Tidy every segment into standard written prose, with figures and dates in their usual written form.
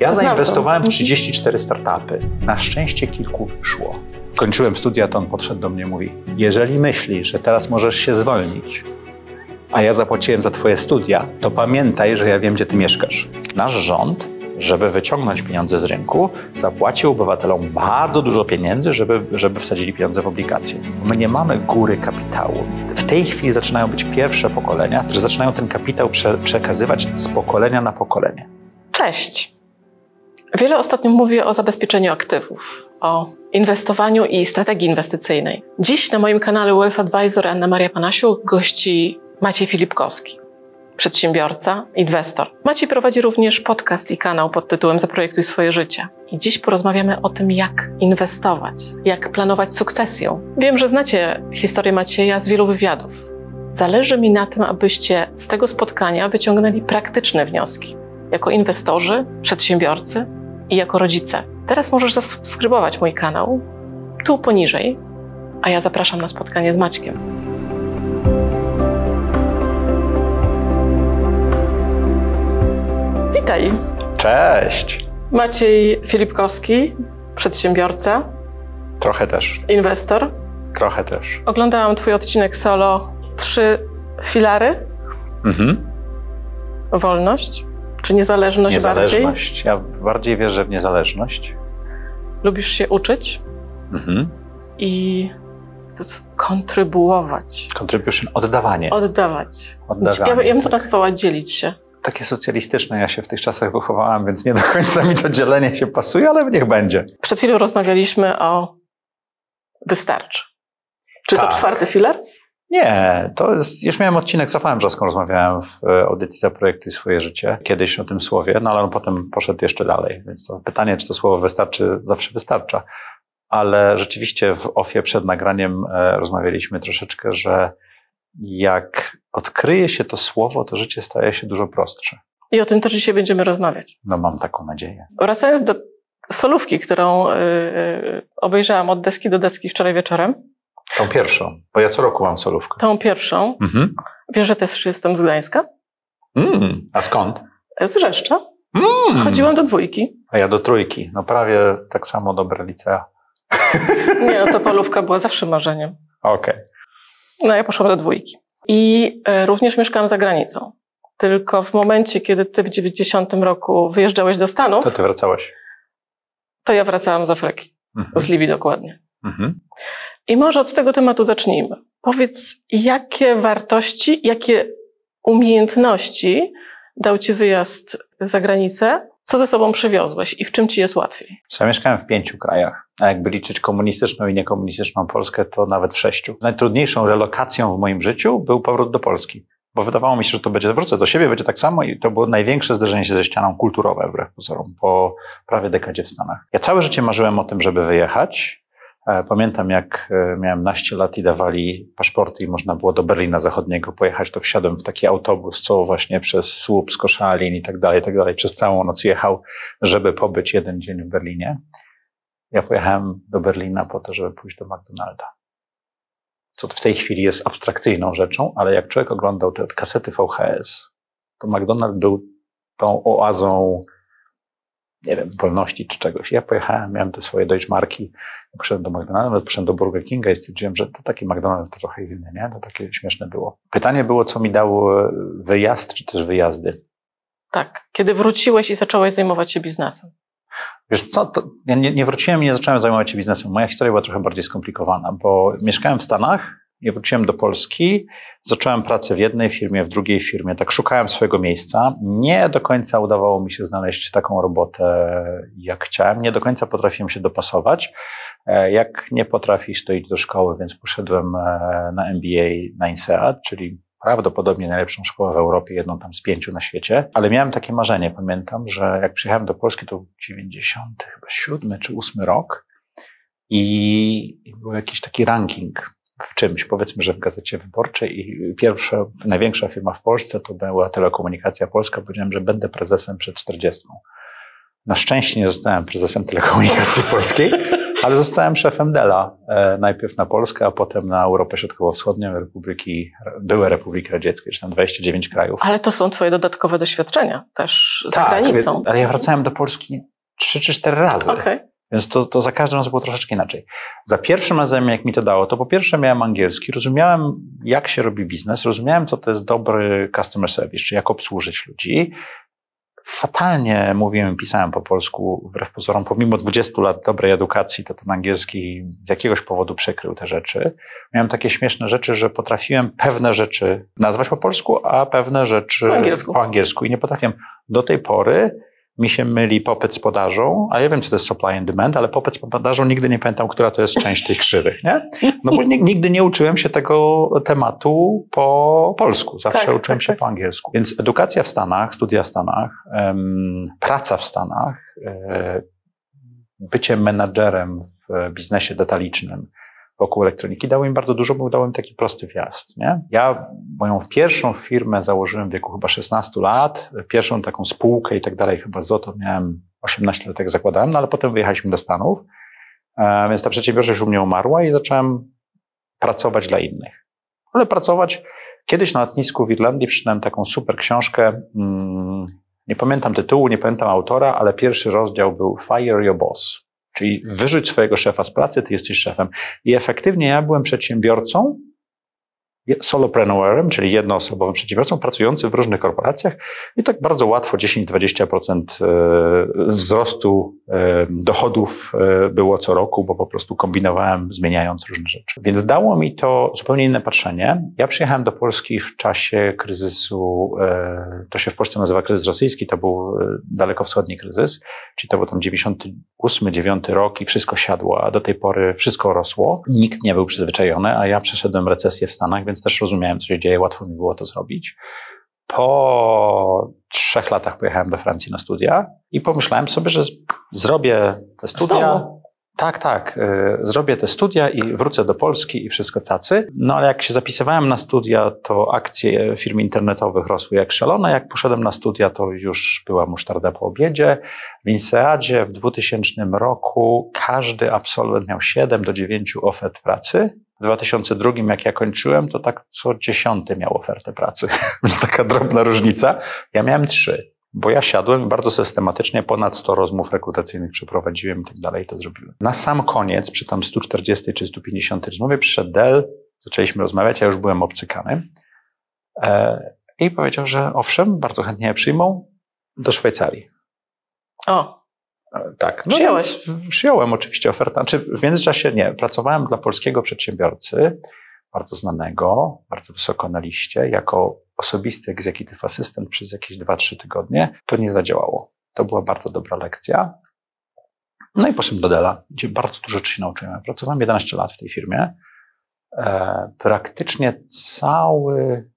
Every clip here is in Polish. Ja zainwestowałem w 34 startupy. Na szczęście kilku wyszło. Kończyłem studia, to on podszedł do mnie i mówi: jeżeli myślisz, że teraz możesz się zwolnić, a ja zapłaciłem za twoje studia, to pamiętaj, że ja wiem, gdzie ty mieszkasz. Nasz rząd, żeby wyciągnąć pieniądze z rynku, zapłacił obywatelom bardzo dużo pieniędzy, żeby wsadzili pieniądze w obligacje. My nie mamy góry kapitału. W tej chwili zaczynają być pierwsze pokolenia, które zaczynają ten kapitał przekazywać z pokolenia na pokolenie. Cześć! Wiele ostatnio mówię o zabezpieczeniu aktywów, o inwestowaniu i strategii inwestycyjnej. Dziś na moim kanale Wealth Advisor Anna Maria Panasiuk gości Maciej Filipkowski, przedsiębiorca, inwestor. Maciej prowadzi również podcast i kanał pod tytułem Zaprojektuj swoje życie. I dziś porozmawiamy o tym, jak inwestować, jak planować sukcesję. Wiem, że znacie historię Macieja z wielu wywiadów. Zależy mi na tym, abyście z tego spotkania wyciągnęli praktyczne wnioski. Jako inwestorzy, przedsiębiorcy i jako rodzice. Teraz możesz zasubskrybować mój kanał, tu poniżej, a ja zapraszam na spotkanie z Maćkiem. Witaj. Cześć. Maciej Filipkowski, przedsiębiorca. Trochę też. Inwestor. Trochę też. Oglądałam twój odcinek solo 3 filary. Mhm. Wolność, czy niezależność, niezależność bardziej? Ja bardziej wierzę w niezależność. Lubisz się uczyć. Mhm. I kontrybuować. Contribution, oddawanie. Oddawać. Oddawanie. Ja bym to nazwała dzielić się. Takie socjalistyczne, ja się w tych czasach wychowałam, więc nie do końca mi to dzielenie się pasuje, ale niech będzie. Przed chwilą rozmawialiśmy o wystarczy. Czy tak. To 4. filar? Nie, to jest, już miałem odcinek z Rafałem Brzaską, rozmawiałem w audycji Zaprojektuj swoje życie, kiedyś o tym słowie, no ale on potem poszedł jeszcze dalej, więc to pytanie, czy to słowo wystarczy, zawsze wystarcza. Ale rzeczywiście w ofie przed nagraniem rozmawialiśmy troszeczkę, że jak odkryje się to słowo, to życie staje się dużo prostsze. I o tym też dzisiaj będziemy rozmawiać. No mam taką nadzieję. Wracając do solówki, którą obejrzałam od deski do deski wczoraj wieczorem. Tą pierwszą, bo ja co roku mam solówkę. Tą pierwszą. Mhm. Wiesz, że też jestem z Gdańska? Mm. A skąd? Z Rzeszcza. Mm. Chodziłam do 2. A ja do 3. No prawie tak samo dobre licea. Nie, no to polówka była zawsze marzeniem. Okej. Okay. No ja poszłam do 2. I również mieszkałam za granicą. Tylko w momencie, kiedy ty w 90 roku wyjeżdżałeś do Stanów... To ty wracałeś. To ja wracałam z Afryki. Mhm. Z Libii dokładnie. Mhm. I może od tego tematu zacznijmy. Powiedz, jakie wartości, jakie umiejętności dał ci wyjazd za granicę? Co ze sobą przywiozłeś i w czym ci jest łatwiej? Ja mieszkałem w 5 krajach, a jakby liczyć komunistyczną i niekomunistyczną Polskę, to nawet w 6. Najtrudniejszą relokacją w moim życiu był powrót do Polski, bo wydawało mi się, że to będzie, wrócę do siebie, będzie tak samo i to było największe zderzenie się ze ścianą kulturową, wbrew pozorom, po prawie dekadzie w Stanach. Ja całe życie marzyłem o tym, żeby wyjechać. Pamiętam, jak miałem naście lat i dawali paszporty i można było do Berlina Zachodniego pojechać, to wsiadłem w taki autobus, co właśnie przez Słupsk, Koszalin i tak dalej, przez całą noc jechał, żeby pobyć jeden dzień w Berlinie. Ja pojechałem do Berlina po to, żeby pójść do McDonalda. Co w tej chwili jest abstrakcyjną rzeczą, ale jak człowiek oglądał te kasety VHS, to McDonald był tą oazą, nie wiem, wolności czy czegoś. Ja pojechałem, miałem te swoje Deutschmarki, poszedłem do McDonalda, poszedłem do Burger Kinga i stwierdziłem, że to taki McDonald's to trochę inny, nie? To takie śmieszne było. Pytanie było, co mi dał wyjazd, czy też wyjazdy. Tak. Kiedy wróciłeś i zacząłeś zajmować się biznesem? Wiesz co, to ja nie wróciłem i nie zacząłem zajmować się biznesem. Moja historia była trochę bardziej skomplikowana, bo mieszkałem w Stanach, nie wróciłem do Polski, zacząłem pracę w jednej firmie, w drugiej firmie, tak szukałem swojego miejsca. Nie do końca udawało mi się znaleźć taką robotę, jak chciałem. Nie do końca potrafiłem się dopasować. Jak nie potrafisz, to idź do szkoły, więc poszedłem na MBA na INSEAD, czyli prawdopodobnie najlepszą szkołę w Europie, jedną tam z 5 na świecie. Ale miałem takie marzenie, pamiętam, że jak przyjechałem do Polski, to był 97 czy 8 rok i był jakiś taki ranking w czymś, powiedzmy, że w Gazecie Wyborczej i pierwsza, największa firma w Polsce to była Telekomunikacja Polska. Powiedziałem, że będę prezesem przed 40. Na szczęście nie zostałem prezesem Telekomunikacji Polskiej, Ale zostałem szefem Dela, najpierw na Polskę, a potem na Europę Środkowo-Wschodnią, były Republiki Radzieckie, czy tam 29 krajów. Ale to są twoje dodatkowe doświadczenia też za granicą. Ale ja wracałem do Polski 3 czy 4 razy. Okay. Więc to za każdym razem było troszeczkę inaczej. Za pierwszym razem, jak mi to dało, to po pierwsze miałem angielski, rozumiałem, jak się robi biznes, rozumiałem, co to jest dobry customer service, czy jak obsłużyć ludzi. Fatalnie mówiłem i pisałem po polsku, wbrew pozorom, pomimo 20 lat dobrej edukacji, to ten angielski z jakiegoś powodu przekrył te rzeczy. Miałem takie śmieszne rzeczy, że potrafiłem pewne rzeczy nazwać po polsku, a pewne rzeczy po angielsku. I nie potrafiłem. Do tej pory mi się myli popyt z podażą, a ja wiem, co to jest supply and demand, ale popyt z podażą nigdy nie pamiętam, która to jest część tych krzywych, nie? No bo nigdy nie uczyłem się tego tematu po polsku. Zawsze uczyłem się po angielsku. Więc edukacja w Stanach, studia w Stanach, praca w Stanach, bycie menadżerem w biznesie detalicznym wokół elektroniki dało im bardzo dużo, bo dało im taki prosty wjazd, nie? Ja moją pierwszą firmę założyłem w wieku chyba 16 lat, pierwszą taką spółkę i tak dalej, chyba ZOTO miałem 18 lat, jak zakładałem, no ale potem wyjechaliśmy do Stanów, więc ta przedsiębiorczość u mnie umarła i zacząłem pracować dla innych. Ale pracować, kiedyś na lotnisku w Irlandii przeczytałem taką super książkę, nie pamiętam tytułu, nie pamiętam autora, ale pierwszy rozdział był Fire Your Boss. Czyli wyrzuć swojego szefa z pracy, ty jesteś szefem. I efektywnie ja byłem przedsiębiorcą, solopreneurem, czyli jednoosobowym przedsiębiorcą, pracującym w różnych korporacjach i tak bardzo łatwo 10-20% wzrostu dochodów było co roku, bo po prostu kombinowałem, zmieniając różne rzeczy. Więc dało mi to zupełnie inne patrzenie. Ja przyjechałem do Polski w czasie kryzysu, to się w Polsce nazywa kryzys rosyjski, to był dalekowschodni kryzys, czyli to był tam 98-99 rok i wszystko siadło, a do tej pory wszystko rosło. Nikt nie był przyzwyczajony, a ja przeszedłem recesję w Stanach, więc też rozumiałem, co się dzieje, łatwo mi było to zrobić. Po 3 latach pojechałem do Francji na studia i pomyślałem sobie, że zrobię te studia. Zrobię te studia i wrócę do Polski i wszystko cacy. No ale jak się zapisywałem na studia, to akcje firm internetowych rosły jak szalone. Jak poszedłem na studia, to już była musztarda po obiedzie. W INSEADzie w 2000 roku każdy absolwent miał 7 do 9 ofert pracy. W 2002, jak ja kończyłem, to tak co 10 miał ofertę pracy. Taka drobna różnica. Ja miałem 3. Bo ja siadłem i bardzo systematycznie ponad 100 rozmów rekrutacyjnych przeprowadziłem i tak dalej, to zrobiłem. Na sam koniec, przy tam 140 czy 150 rozmowie, przyszedł Del, zaczęliśmy rozmawiać, ja już byłem obcykany i powiedział, że owszem, bardzo chętnie je przyjmą do Szwajcarii. O! Tak. No przyjąłeś? Przyjąłem oczywiście ofertę. Znaczy w międzyczasie nie, pracowałem dla polskiego przedsiębiorcy, bardzo znanego, bardzo wysoko na liście, jako osobisty executive assistant przez jakieś 2-3 tygodnie, to nie zadziałało. To była bardzo dobra lekcja. No i poszedłem do Dela, gdzie bardzo dużo rzeczy się nauczyłem. Pracowałem 11 lat w tej firmie. Praktycznie cały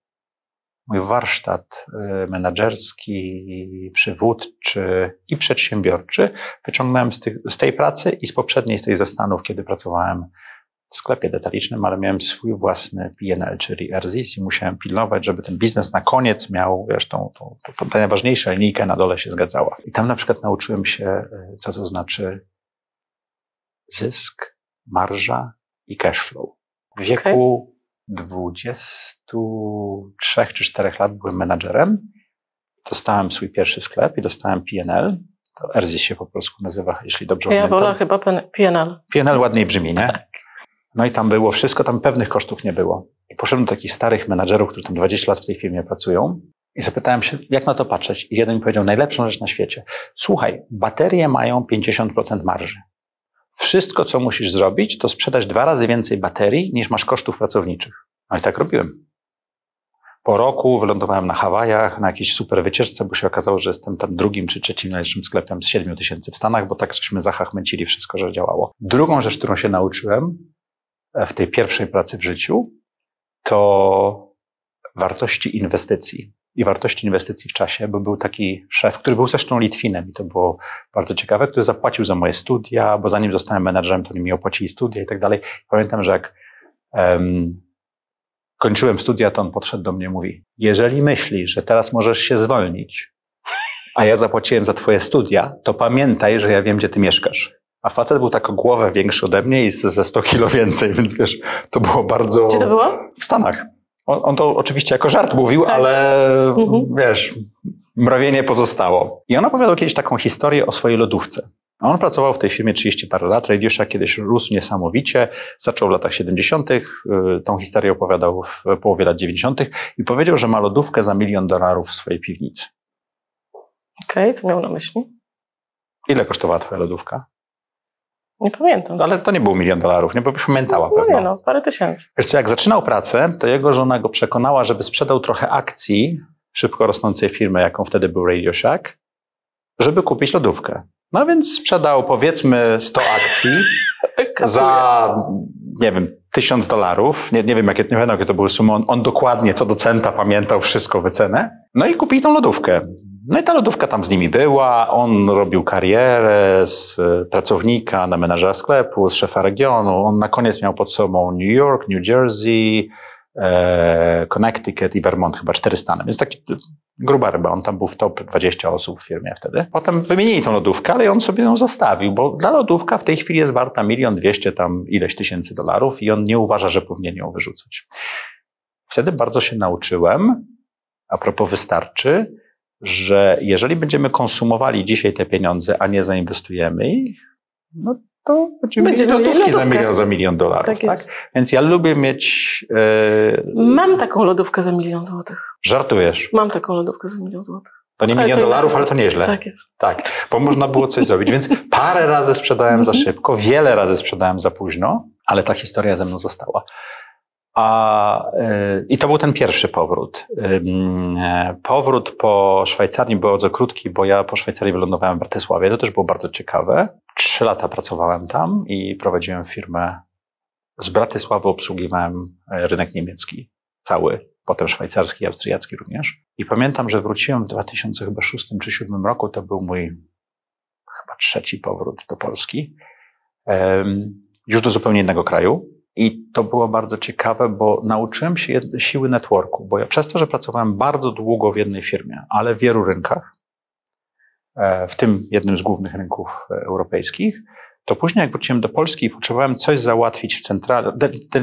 mój warsztat menedżerski, przywódczy i przedsiębiorczy wyciągnąłem z tej pracy i z poprzedniej, z tej ze Stanów, kiedy pracowałem w sklepie detalicznym, ale miałem swój własny P&L, czyli RZIS i musiałem pilnować, żeby ten biznes na koniec miał, wiesz, tą najważniejszą linijkę na dole się zgadzała. I tam na przykład nauczyłem się, co to znaczy zysk, marża i cashflow. W wieku 23 czy 4 lat byłem menadżerem, dostałem swój pierwszy sklep i dostałem P&L. RZIS się po polsku nazywa, jeśli dobrze pamiętam. Ja wolę chyba P&L. P&L ładniej brzmi, nie? No i tam było wszystko, tam pewnych kosztów nie było. I poszedłem do takich starych menadżerów, którzy tam 20 lat w tej firmie pracują i zapytałem się, jak na to patrzeć. I jeden mi powiedział najlepszą rzecz na świecie. Słuchaj, baterie mają 50% marży. Wszystko, co musisz zrobić, to sprzedać 2 razy więcej baterii, niż masz kosztów pracowniczych. No i tak robiłem. Po roku wylądowałem na Hawajach, na jakiejś super wycieczce, bo się okazało, że jestem tam drugim czy trzecim najlepszym sklepem z 7000 w Stanach, bo tak żeśmy zachachmęcili wszystko, że działało. Drugą rzecz, którą się nauczyłem w tej pierwszej pracy w życiu, to wartości inwestycji. I wartości inwestycji w czasie, bo był taki szef, który był zresztą Litwinem i to było bardzo ciekawe, który zapłacił za moje studia, bo zanim zostałem menadżerem, to oni mi opłacili studia i tak dalej. Pamiętam, że jak kończyłem studia, to on podszedł do mnie i mówi, jeżeli myślisz, że teraz możesz się zwolnić, a ja zapłaciłem za twoje studia, to pamiętaj, że ja wiem, gdzie ty mieszkasz. A facet był tak o głowę większy ode mnie i ze 100 kilo więcej, więc wiesz, to było bardzo... Gdzie to było? W Stanach. On to oczywiście jako żart mówił, tak, ale wiesz, mrowienie pozostało. I on opowiadał kiedyś taką historię o swojej lodówce. A on pracował w tej firmie 30 parę lat, Radio Shack kiedyś rósł niesamowicie, zaczął w latach 70., tą historię opowiadał w połowie lat 90. i powiedział, że ma lodówkę za $1 million w swojej piwnicy. Okej, co miał na myśli? Ile kosztowała twoja lodówka? Nie pamiętam. No, ale to nie był $1 million, nie? Bo pamiętała pewnie. Nie no, parę tysięcy. Wiesz co, jak zaczynał pracę, to jego żona go przekonała, żeby sprzedał trochę akcji szybko rosnącej firmy, jaką wtedy był Radio Shack, żeby kupić lodówkę. No więc sprzedał powiedzmy 100 akcji za, nie wiem, $1000. Nie wiem, jakie, nie wiem, jakie to były sumy. On dokładnie co do centa pamiętał wszystko, wycenę. No i kupili tą lodówkę. No i ta lodówka tam z nimi była. On robił karierę z pracownika na menadżera sklepu, z szefa regionu. On na koniec miał pod sobą New York, New Jersey, Connecticut i Vermont, chyba 4 stany. Więc taki gruba ryba. On tam był w top 20 osób w firmie wtedy. Potem wymienili tą lodówkę, ale on sobie ją zostawił, bo ta lodówka w tej chwili jest warta $1,200,000 tam ileś tysięcy dolarów i on nie uważa, że powinien ją wyrzucać. Wtedy bardzo się nauczyłem, a propos wystarczy, że jeżeli będziemy konsumowali dzisiaj te pieniądze, a nie zainwestujemy ich, no to będziemy mieli lodówki za milion dolarów. Tak? Więc ja lubię mieć... Mam taką lodówkę za $1,000,000. Żartujesz? Mam taką lodówkę za $1,000,000. To nie $1,000,000, ale to nieźle. Tak jest. Tak, bo można było coś zrobić. Więc parę razy sprzedałem za szybko, wiele razy sprzedałem za późno, ale ta historia ze mną została. I to był ten pierwszy powrót. Powrót po Szwajcarii był bardzo krótki, bo ja po Szwajcarii wylądowałem w Bratysławie. To też było bardzo ciekawe. 3 lata pracowałem tam i prowadziłem firmę z Bratysławy, obsługiwałem rynek niemiecki cały, potem szwajcarski i austriacki również. I pamiętam, że wróciłem w 2006 czy 2007 roku, to był mój chyba 3 powrót do Polski, już do zupełnie innego kraju. I to było bardzo ciekawe, bo nauczyłem się siły networku, bo ja przez to, że pracowałem bardzo długo w jednej firmie, ale w wielu rynkach, w tym jednym z głównych rynków europejskich, to później jak wróciłem do Polski i potrzebowałem coś załatwić w centrali,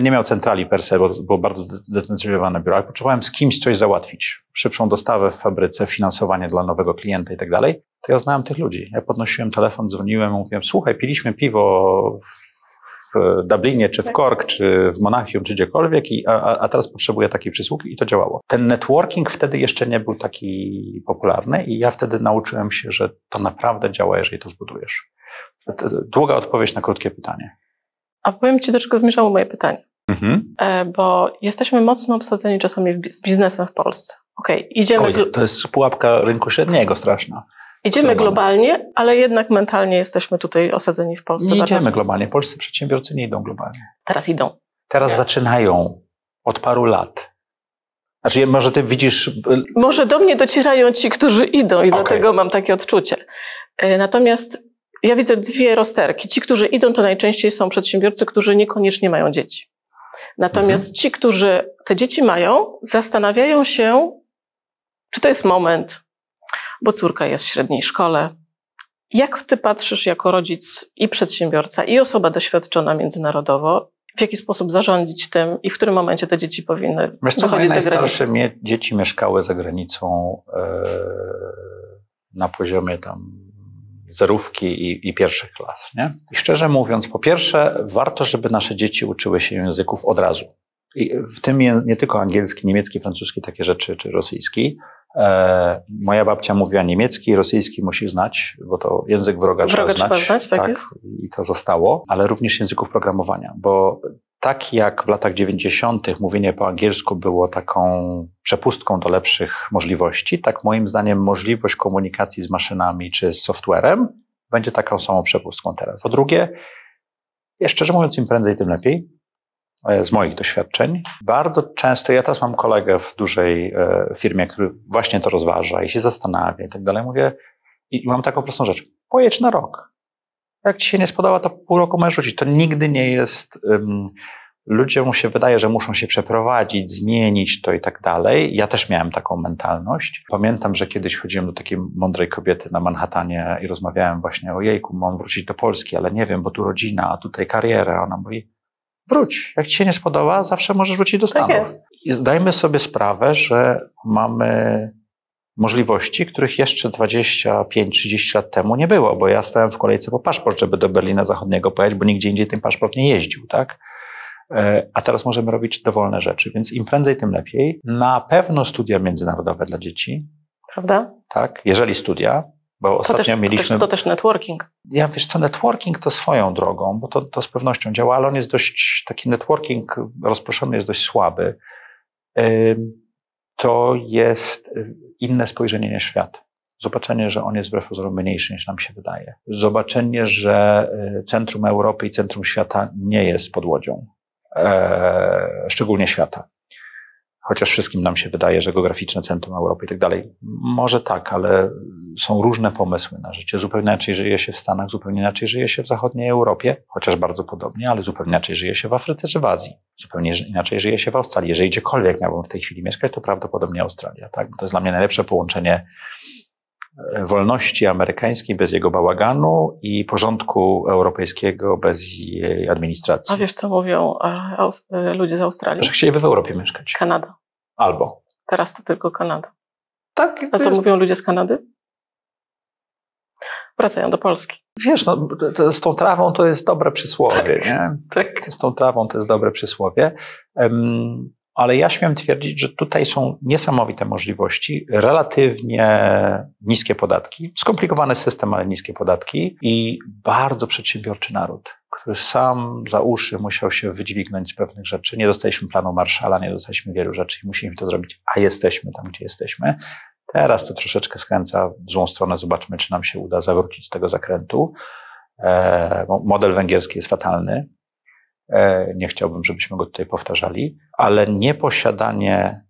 nie miał centrali per se, bo było bardzo zdecentralizowane biuro, ale potrzebowałem z kimś coś załatwić, szybszą dostawę w fabryce, finansowanie dla nowego klienta i tak dalej, to ja znałem tych ludzi. Ja podnosiłem telefon, dzwoniłem, mówiłem, słuchaj, piliśmy piwo w Dublinie, czy w Cork, czy w Monachium, czy gdziekolwiek, a teraz potrzebuję takiej przysługi i to działało. Ten networking wtedy jeszcze nie był taki popularny i ja wtedy nauczyłem się, że to naprawdę działa, jeżeli to zbudujesz. Długa odpowiedź na krótkie pytanie. A powiem ci, do czego zmierzało moje pytanie. Bo jesteśmy mocno obsadzeni czasami z biznesem w Polsce. Idziemy. Oj, to jest pułapka rynku średniego straszna. Idziemy globalnie, ale jednak mentalnie jesteśmy tutaj osadzeni w Polsce. Nie idziemy globalnie. Polscy przedsiębiorcy nie idą globalnie. Teraz idą. Teraz zaczynają od paru lat. Znaczy, może ty widzisz... Może do mnie docierają ci, którzy idą i dlatego mam takie odczucie. Natomiast ja widzę 2 rozterki. Ci, którzy idą, to najczęściej są przedsiębiorcy, którzy niekoniecznie mają dzieci. Natomiast ci, którzy te dzieci mają, zastanawiają się, czy to jest moment... Bo córka jest w średniej szkole. Jak ty patrzysz jako rodzic i przedsiębiorca, i osoba doświadczona międzynarodowo, w jaki sposób zarządzić tym i w którym momencie te dzieci powinny wychodzić za granicę? Najstarsze dzieci mieszkały za granicą na poziomie tam zerówki i pierwszych klas. Nie? I szczerze mówiąc, po pierwsze, warto, żeby nasze dzieci uczyły się języków od razu. I w tym nie tylko angielski, niemiecki, francuski, takie rzeczy, czy rosyjski. Moja babcia mówiła niemiecki, rosyjski musisz znać, bo to język wroga trzeba znać, tak jest. I to zostało, ale również języków programowania, bo tak jak w latach 90. mówienie po angielsku było taką przepustką do lepszych możliwości, tak moim zdaniem możliwość komunikacji z maszynami czy z software'em będzie taką samą przepustką teraz. Po drugie, szczerze mówiąc, im prędzej, tym lepiej. Z moich doświadczeń. Bardzo często, ja teraz mam kolegę w dużej firmie, który właśnie to rozważa i się zastanawia i tak dalej. Mówię, i mam taką prostą rzecz. Pojedź na rok. Jak ci się nie spodoba, to pół roku możesz rzucić. To nigdy nie jest ludziom się wydaje, że muszą się przeprowadzić, zmienić to i tak dalej. Ja też miałem taką mentalność. Pamiętam, że kiedyś chodziłem do takiej mądrej kobiety na Manhattanie i rozmawiałem właśnie o jejku, mam wrócić do Polski, ale nie wiem, bo tu rodzina, a tutaj kariera. Ona mówi, wróć, jak ci się nie spodoba, zawsze możesz wrócić do Stanów. Tak jest. I zdajmy sobie sprawę, że mamy możliwości, których jeszcze 25-30 lat temu nie było, bo ja stałem w kolejce po paszport, żeby do Berlina Zachodniego pojechać, bo nigdzie indziej ten paszport nie jeździł, tak? A teraz możemy robić dowolne rzeczy, więc im prędzej, tym lepiej. Na pewno studia międzynarodowe dla dzieci. Prawda? Tak, jeżeli studia, bo to ostatnio też, mieliśmy... To też networking. Ja wiesz co, networking to swoją drogą, bo to z pewnością działa, ale on jest dość, taki networking rozproszony jest dość słaby. To jest inne spojrzenie na świat. Zobaczenie, że on jest wbrew pozorom mniejszy niż nam się wydaje. Zobaczenie, że centrum Europy i centrum świata nie jest pod łodzią. Szczególnie świata. Chociaż wszystkim nam się wydaje, że geograficzne centrum Europy i tak dalej. Może tak, ale są różne pomysły na życie. Zupełnie inaczej żyje się w Stanach, zupełnie inaczej żyje się w zachodniej Europie, chociaż bardzo podobnie, ale zupełnie inaczej żyje się w Afryce czy w Azji. Zupełnie inaczej żyje się w Australii. Jeżeli gdziekolwiek miałbym w tej chwili mieszkać, to prawdopodobnie Australia, tak? Bo to jest dla mnie najlepsze połączenie wolności amerykańskiej bez jego bałaganu i porządku europejskiego bez jej administracji. A wiesz, co mówią ludzie z Australii? Że chcieliby w Europie mieszkać. Kanada. Albo. Teraz to tylko Kanada. Tak. A co mówią ludzie z Kanady? Wracają do Polski. Wiesz, no, z tą trawą to jest dobre przysłowie, tak, nie? Tak. Z tą trawą to jest dobre przysłowie. Ale ja śmiem twierdzić, że tutaj są niesamowite możliwości, relatywnie niskie podatki, skomplikowany system, ale niskie podatki i bardzo przedsiębiorczy naród, który sam za uszy musiał się wydźwignąć z pewnych rzeczy. Nie dostaliśmy planu Marshalla, nie dostaliśmy wielu rzeczy i musieliśmy to zrobić, a jesteśmy tam, gdzie jesteśmy. Teraz to troszeczkę skręca w złą stronę, zobaczmy, czy nam się uda zawrócić z tego zakrętu. Model węgierski jest fatalny. Nie chciałbym, żebyśmy go tutaj powtarzali, ale nieposiadanie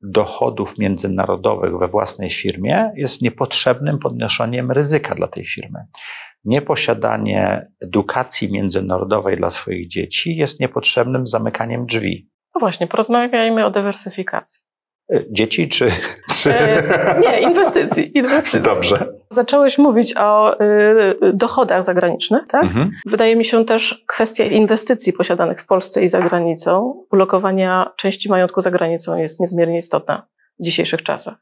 dochodów międzynarodowych we własnej firmie jest niepotrzebnym podnoszeniem ryzyka dla tej firmy. Nieposiadanie edukacji międzynarodowej dla swoich dzieci jest niepotrzebnym zamykaniem drzwi. No właśnie, porozmawiajmy o dywersyfikacji. Dzieci czy... Nie, inwestycji. Dobrze. Zacząłeś mówić o dochodach zagranicznych, tak? Mhm. Wydaje mi się też kwestia inwestycji posiadanych w Polsce i za granicą, ulokowania części majątku za granicą jest niezmiernie istotna w dzisiejszych czasach.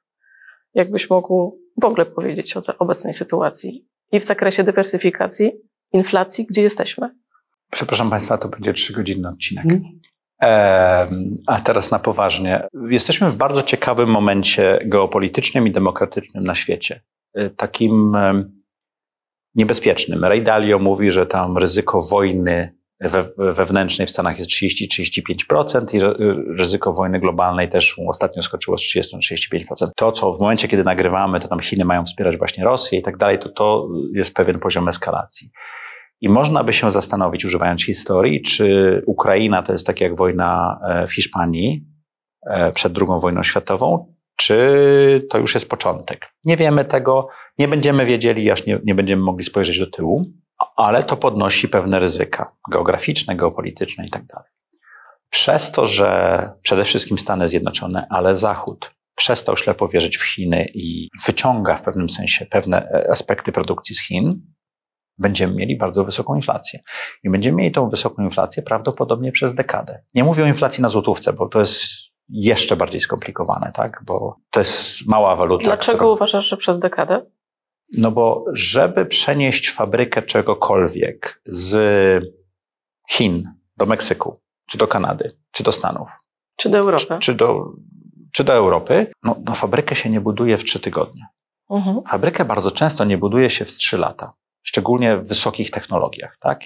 Jakbyś mógł w ogóle powiedzieć o obecnej sytuacji i w zakresie dywersyfikacji, inflacji, gdzie jesteśmy? Przepraszam Państwa, to będzie 3-godzinny odcinek. Mhm. A teraz na poważnie. Jesteśmy w bardzo ciekawym momencie geopolitycznym i demokratycznym na świecie. Takim niebezpiecznym. Ray Dalio mówi, że tam ryzyko wojny wewnętrznej w Stanach jest 30-35% i ryzyko wojny globalnej też ostatnio skoczyło z 30-35%. To, co w momencie, kiedy nagrywamy, to tam Chiny mają wspierać właśnie Rosję i tak dalej, to jest pewien poziom eskalacji. I można by się zastanowić, używając historii, czy Ukraina to jest tak jak wojna w Hiszpanii przed II wojną światową, czy to już jest początek. Nie wiemy tego, nie będziemy wiedzieli, aż nie będziemy mogli spojrzeć do tyłu, ale to podnosi pewne ryzyka geograficzne, geopolityczne i tak dalej. Przez to, że przede wszystkim Stany Zjednoczone, ale Zachód przestał ślepo wierzyć w Chiny i wyciąga w pewnym sensie pewne aspekty produkcji z Chin, będziemy mieli bardzo wysoką inflację. I będziemy mieli tą wysoką inflację prawdopodobnie przez dekadę. Nie mówię o inflacji na złotówce, bo to jest jeszcze bardziej skomplikowane, tak? Bo to jest mała waluta. Dlaczego uważasz, że przez dekadę? No bo żeby przenieść fabrykę czegokolwiek z Chin do Meksyku, czy do Kanady, czy do Stanów. Czy do Europy. Czy do Europy. No fabrykę się nie buduje w 3 tygodnie. Mhm. Fabrykę bardzo często nie buduje się w 3 lata. Szczególnie w wysokich technologiach, tak?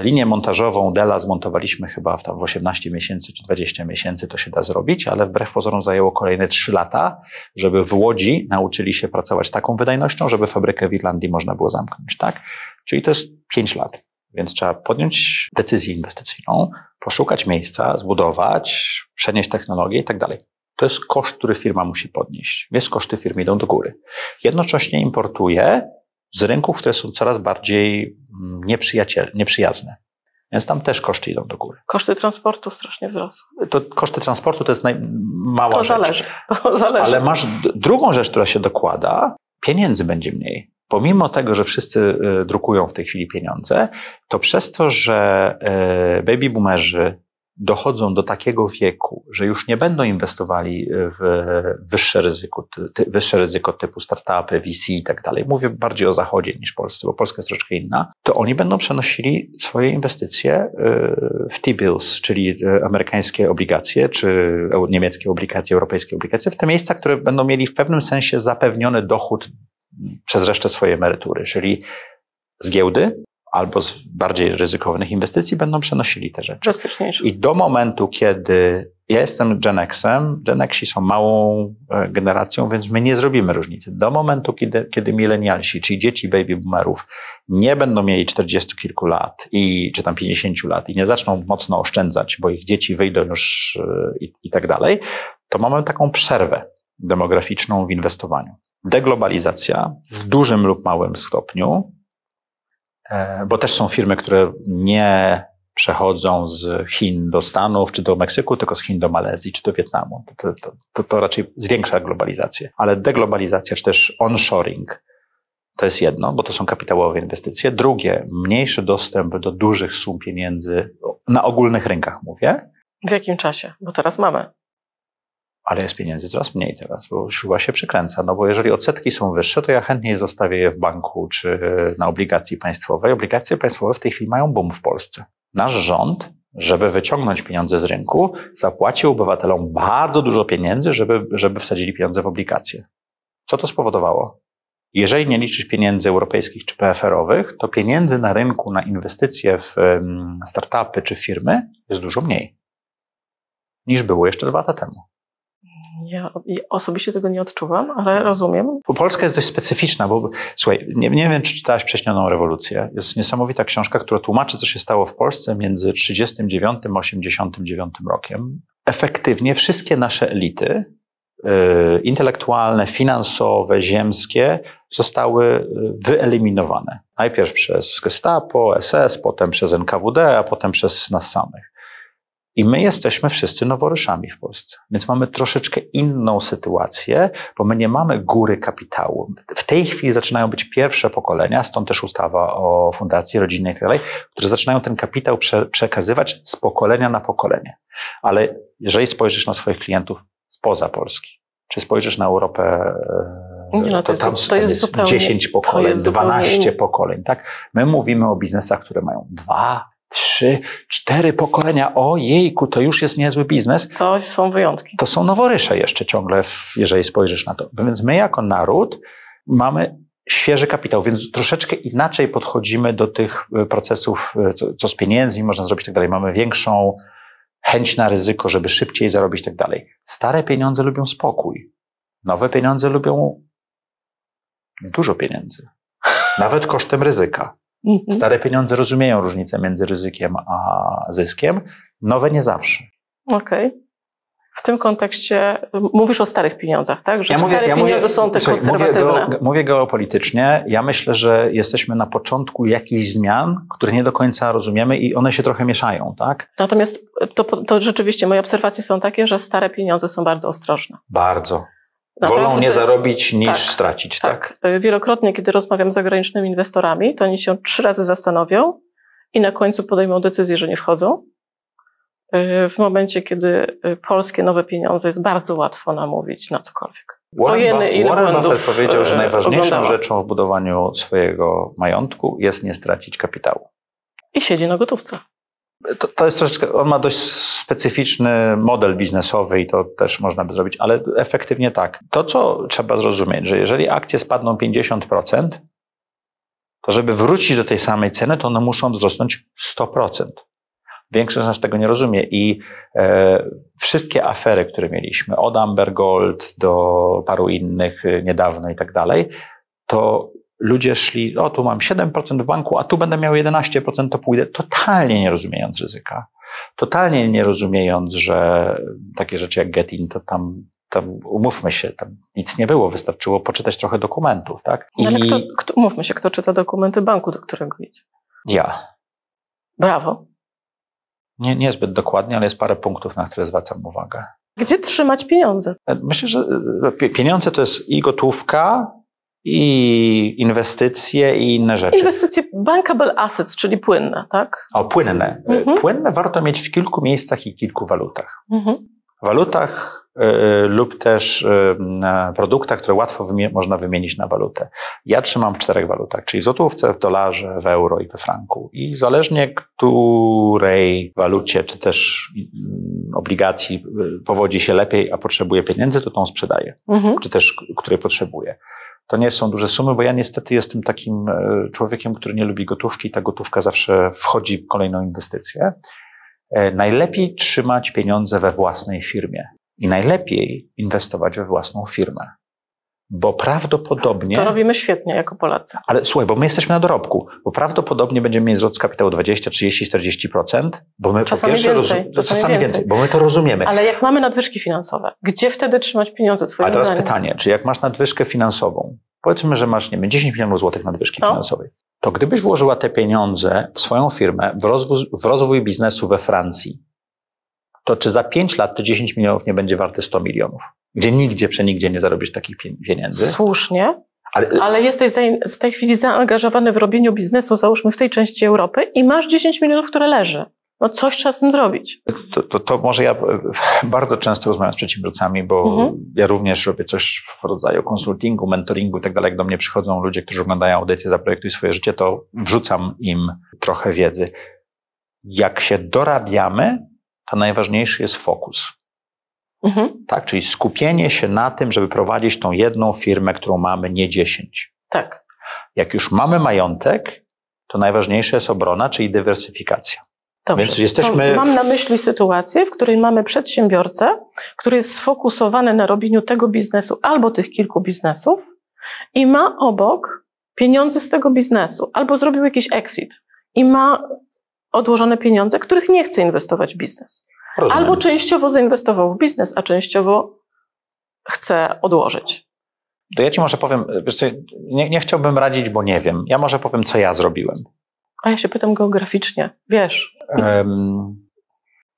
Linię montażową Dela zmontowaliśmy chyba w 18 miesięcy czy 20 miesięcy, to się da zrobić, ale wbrew pozorom zajęło kolejne 3 lata, żeby w Łodzi nauczyli się pracować z taką wydajnością, żeby fabrykę w Irlandii można było zamknąć, tak? Czyli to jest 5 lat, więc trzeba podjąć decyzję inwestycyjną, poszukać miejsca, zbudować, przenieść technologię i tak dalej. To jest koszt, który firma musi podnieść, więc koszty firmy idą do góry. Jednocześnie importuje z rynków, które są coraz bardziej nieprzyjazne. Więc tam też koszty idą do góry. Koszty transportu strasznie wzrosły. To koszty transportu to jest mała rzecz. To zależy. Ale masz drugą rzecz, która się dokłada, pieniędzy będzie mniej. Pomimo tego, że wszyscy drukują w tej chwili pieniądze, to przez to, że baby boomerzy dochodzą do takiego wieku, że już nie będą inwestowali w wyższe ryzyko typu startupy, VC i tak dalej. Mówię bardziej o Zachodzie niż Polsce, bo Polska jest troszkę inna. To oni będą przenosili swoje inwestycje w T-bills, czyli amerykańskie obligacje, czy niemieckie obligacje, europejskie obligacje, w te miejsca, które będą mieli w pewnym sensie zapewniony dochód przez resztę swojej emerytury, czyli z giełdy albo z bardziej ryzykownych inwestycji będą przenosili te rzeczy. Bezpieczniejsze. I do momentu, kiedy ja jestem Gen Xem, Gen Exi są małą generacją, więc my nie zrobimy różnicy. Do momentu, kiedy milenialsi, czyli dzieci baby boomerów nie będą mieli 40 kilku lat czy tam 50 lat i nie zaczną mocno oszczędzać, bo ich dzieci wyjdą już i tak dalej, to mamy taką przerwę demograficzną w inwestowaniu. Deglobalizacja w dużym lub małym stopniu, bo też są firmy, które nie przechodzą z Chin do Stanów czy do Meksyku, tylko z Chin do Malezji czy do Wietnamu. To raczej zwiększa globalizację. Ale deglobalizacja czy też onshoring to jest jedno, bo to są kapitałowe inwestycje. Drugie, mniejszy dostęp do dużych sum pieniędzy na ogólnych rynkach mówię. W jakim czasie? Bo teraz mamy. Ale jest pieniędzy coraz mniej teraz, bo śruba się przekręca. No bo jeżeli odsetki są wyższe, to ja chętnie zostawię je w banku czy na obligacji państwowej. Obligacje państwowe w tej chwili mają boom w Polsce. Nasz rząd, żeby wyciągnąć pieniądze z rynku, zapłacił obywatelom bardzo dużo pieniędzy, żeby wsadzili pieniądze w obligacje. Co to spowodowało? Jeżeli nie liczysz pieniędzy europejskich czy PFR-owych, to pieniędzy na rynku na inwestycje w startupy czy firmy jest dużo mniej niż było jeszcze 2 lata temu. Ja osobiście tego nie odczuwam, ale rozumiem. Polska jest dość specyficzna, bo słuchaj, nie wiem, czy czytałaś Prześnioną Rewolucję. Jest niesamowita książka, która tłumaczy, co się stało w Polsce między 1939 a 1989 rokiem. Efektywnie wszystkie nasze elity intelektualne, finansowe, ziemskie zostały wyeliminowane. Najpierw przez Gestapo, SS, potem przez NKWD, a potem przez nas samych. I my jesteśmy wszyscy noworyszami w Polsce. Więc mamy troszeczkę inną sytuację, bo my nie mamy góry kapitału. W tej chwili zaczynają być pierwsze pokolenia, stąd też ustawa o fundacji rodzinnej i tak dalej, które zaczynają ten kapitał przekazywać z pokolenia na pokolenie. Ale jeżeli spojrzysz na swoich klientów spoza Polski, czy spojrzysz na Europę, to jest zupełnie, 10 pokoleń, jest 12 pokoleń, tak? My mówimy o biznesach, które mają 2, 3, 4 pokolenia, o jejku, to już jest niezły biznes. To są wyjątki. To są noworysze jeszcze ciągle, jeżeli spojrzysz na to. Więc my jako naród mamy świeży kapitał, więc troszeczkę inaczej podchodzimy do tych procesów, co z pieniędzmi można zrobić i tak dalej. Mamy większą chęć na ryzyko, żeby szybciej zarobić i tak dalej. Stare pieniądze lubią spokój. Nowe pieniądze lubią dużo pieniędzy. Nawet kosztem ryzyka. Stare pieniądze rozumieją różnicę między ryzykiem a zyskiem, nowe nie zawsze. Okej. Okay. W tym kontekście mówisz o starych pieniądzach, tak? Że stare pieniądze są te konserwatywne. Mówię geopolitycznie. Ja myślę, że jesteśmy na początku jakichś zmian, które nie do końca rozumiemy i one się trochę mieszają, tak? Natomiast to rzeczywiście moje obserwacje są takie, że stare pieniądze są bardzo ostrożne. Bardzo. Naprawdę, wolą nie zarobić niż stracić, tak? Wielokrotnie, kiedy rozmawiam z zagranicznymi inwestorami, to oni się 3 razy zastanowią i na końcu podejmą decyzję, że nie wchodzą. W momencie, kiedy polskie nowe pieniądze jest bardzo łatwo namówić na cokolwiek. Warren Buffett powiedział, że najważniejszą rzeczą w budowaniu swojego majątku jest nie stracić kapitału. I siedzi na gotówce. To jest troszeczkę, on ma dość specyficzny model biznesowy i to też można by zrobić, ale efektywnie tak. To, co trzeba zrozumieć, że jeżeli akcje spadną 50%, to żeby wrócić do tej samej ceny, to one muszą wzrosnąć 100%. Większość z nas tego nie rozumie i wszystkie afery, które mieliśmy, od Amber Gold do paru innych niedawno i tak dalej, to ludzie szli, o tu mam 7% w banku, a tu będę miał 11%, to pójdę, totalnie nie rozumiejąc ryzyka. Totalnie nie rozumiejąc, że takie rzeczy jak GetIn, to tam umówmy się, tam nic nie było, wystarczyło poczytać trochę dokumentów, tak? Ale umówmy się, kto czyta dokumenty banku, do którego idzie? Ja. Brawo. Niezbyt dokładnie, ale jest parę punktów, na które zwracam uwagę. Gdzie trzymać pieniądze? Myślę, że pieniądze to jest i gotówka, i inwestycje, i inne rzeczy. Inwestycje bankable assets, czyli płynne, tak? O, płynne. Mhm. Płynne warto mieć w kilku miejscach i kilku walutach. Mhm. Walutach lub też produktach, które łatwo można wymienić na walutę. Ja trzymam w 4 walutach, czyli w złotówce, w dolarze, w euro i we franku. I zależnie której walucie, czy też obligacji powodzi się lepiej, a potrzebuje pieniędzy, to tą sprzedaję, czy też której potrzebuję. To nie są duże sumy, bo ja niestety jestem takim człowiekiem, który nie lubi gotówki i ta gotówka zawsze wchodzi w kolejną inwestycję. Najlepiej trzymać pieniądze we własnej firmie i najlepiej inwestować we własną firmę, bo prawdopodobnie... To robimy świetnie jako Polacy. Ale słuchaj, bo my jesteśmy na dorobku, bo prawdopodobnie będziemy mieć zwrot z kapitału 20, 30, 40%, bo my czasami po pierwsze... Czasami więcej, bo my to rozumiemy. Ale jak mamy nadwyżki finansowe, gdzie wtedy trzymać pieniądze twoim zdaniem? A teraz pytanie, czy jak masz nadwyżkę finansową, powiedzmy, że masz, nie wiem, 10 milionów złotych nadwyżki finansowej, to gdybyś włożyła te pieniądze w swoją firmę, w rozwój biznesu we Francji, to czy za 5 lat te 10 milionów nie będzie warte 100 milionów? Gdzie nigdzie, przenigdzie nie zarobisz takich pieniędzy. Słusznie, ale jesteś w tej chwili zaangażowany w robieniu biznesu, załóżmy w tej części Europy i masz 10 milionów, które leży. No coś trzeba z tym zrobić. To może ja bardzo często rozmawiam z przedsiębiorcami, bo ja również robię coś w rodzaju konsultingu, mentoringu i tak dalej. Jak do mnie przychodzą ludzie, którzy oglądają audycję Zaprojektuj swoje życie, to wrzucam im trochę wiedzy. Jak się dorabiamy, to najważniejszy jest fokus. Tak, czyli skupienie się na tym, żeby prowadzić tą jedną firmę, którą mamy, nie 10. Tak. Jak już mamy majątek, to najważniejsza jest obrona, czyli dywersyfikacja. Dobrze. Więc jesteśmy... Mam na myśli sytuację, w której mamy przedsiębiorcę, który jest sfokusowany na robieniu tego biznesu albo tych kilku biznesów i ma obok pieniądze z tego biznesu, albo zrobił jakiś exit i ma odłożone pieniądze, których nie chce inwestować w biznes. Rozumiem. Albo częściowo zainwestował w biznes, a częściowo chce odłożyć. To ja ci może powiem, nie chciałbym radzić, bo nie wiem. Ja może powiem, co ja zrobiłem. A ja się pytam geograficznie, wiesz.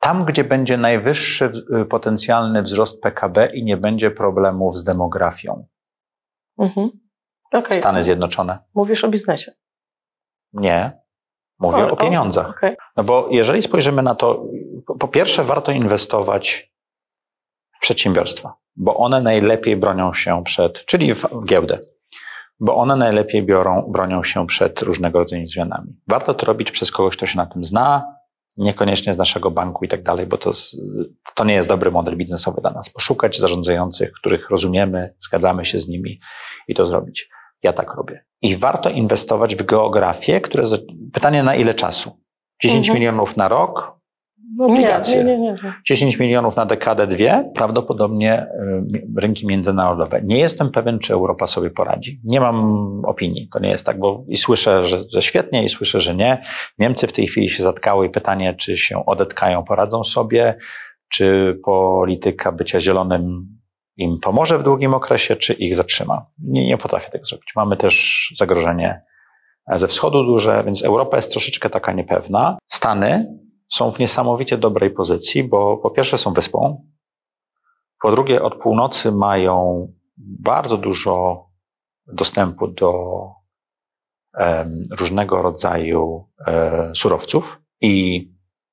Tam, gdzie będzie najwyższy potencjalny wzrost PKB i nie będzie problemów z demografią. Okay. Stany Zjednoczone. Mówisz o biznesie? Nie. Mówię o pieniądzach. Okay. No bo jeżeli spojrzymy na to, po pierwsze warto inwestować w przedsiębiorstwa, bo one najlepiej bronią się przed, czyli w giełdę, bo one najlepiej bronią się przed różnego rodzaju zmianami. Warto to robić przez kogoś, kto się na tym zna, niekoniecznie z naszego banku i tak dalej, bo to nie jest dobry model biznesowy dla nas. Poszukać zarządzających, których rozumiemy, zgadzamy się z nimi i to zrobić. Ja tak robię. I warto inwestować w geografię, które... Pytanie na ile czasu? 10 milionów na rok? Obligacje. Nie. 10 milionów na dekadę, 2? Prawdopodobnie rynki międzynarodowe. Nie jestem pewien, czy Europa sobie poradzi. Nie mam opinii. To nie jest tak, bo i słyszę, że świetnie, i słyszę, że nie. Niemcy w tej chwili się zatkały i pytanie, czy się odetkają, poradzą sobie, czy polityka bycia zielonym im pomoże w długim okresie, czy ich zatrzyma. Nie potrafię tego zrobić. Mamy też zagrożenie ze wschodu duże, więc Europa jest troszeczkę taka niepewna. Stany są w niesamowicie dobrej pozycji, bo po pierwsze są wyspą, po drugie od północy mają bardzo dużo dostępu do różnego rodzaju surowców i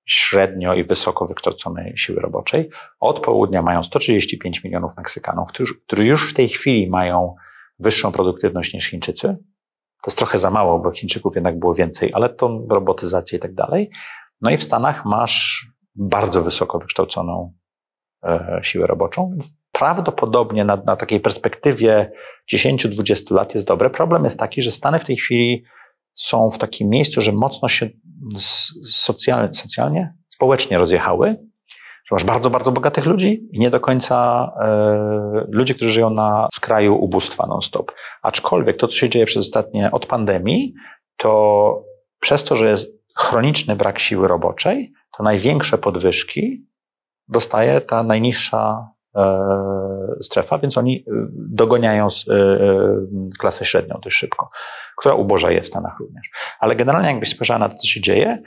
średnio i wysoko wykształconej siły roboczej. Od południa mają 135 milionów Meksykanów, którzy już w tej chwili mają wyższą produktywność niż Chińczycy. To jest trochę za mało, bo Chińczyków jednak było więcej, ale to robotyzacja i tak dalej. No i w Stanach masz bardzo wysoko wykształconą siłę roboczą, więc prawdopodobnie na takiej perspektywie 10-20 lat jest dobre. Problem jest taki, że Stany w tej chwili są w takim miejscu, że mocno się społecznie rozjechały, że masz bardzo, bardzo bogatych ludzi i nie do końca ludzi, którzy żyją na skraju ubóstwa non-stop. Aczkolwiek to, co się dzieje przez ostatnie od pandemii, to przez to, że jest chroniczny brak siły roboczej, to największe podwyżki dostaje ta najniższa strefa, więc oni dogoniają klasę średnią dość szybko, która ubożeje w Stanach również. Ale generalnie jakbyś spojrzała na to, co się dzieje,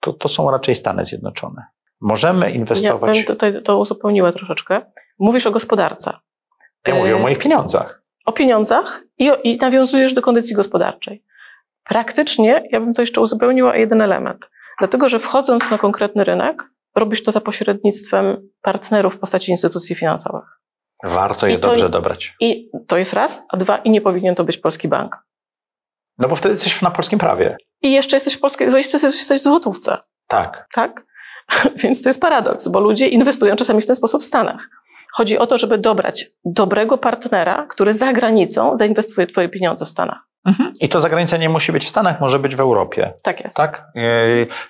to są raczej Stany Zjednoczone. Możemy inwestować... Ja bym tutaj to uzupełniła troszeczkę. Mówisz o gospodarce. Ja mówię o moich pieniądzach. O pieniądzach i nawiązujesz do kondycji gospodarczej. Praktycznie, ja bym to jeszcze uzupełniła o jeden element. Dlatego, że wchodząc na konkretny rynek, robisz to za pośrednictwem partnerów w postaci instytucji finansowych. Warto je dobrze dobrać. I to jest raz, a dwa, i nie powinien to być polski bank. No bo wtedy jesteś na polskim prawie. I jeszcze jesteś w polskiej, jeszcze jesteś w złotówce. Tak. Tak? Więc to jest paradoks, bo ludzie inwestują czasami w ten sposób w Stanach. Chodzi o to, żeby dobrać dobrego partnera, który za granicą zainwestuje twoje pieniądze w Stanach. Mhm. I to za granicą nie musi być w Stanach, może być w Europie. Tak jest. Tak?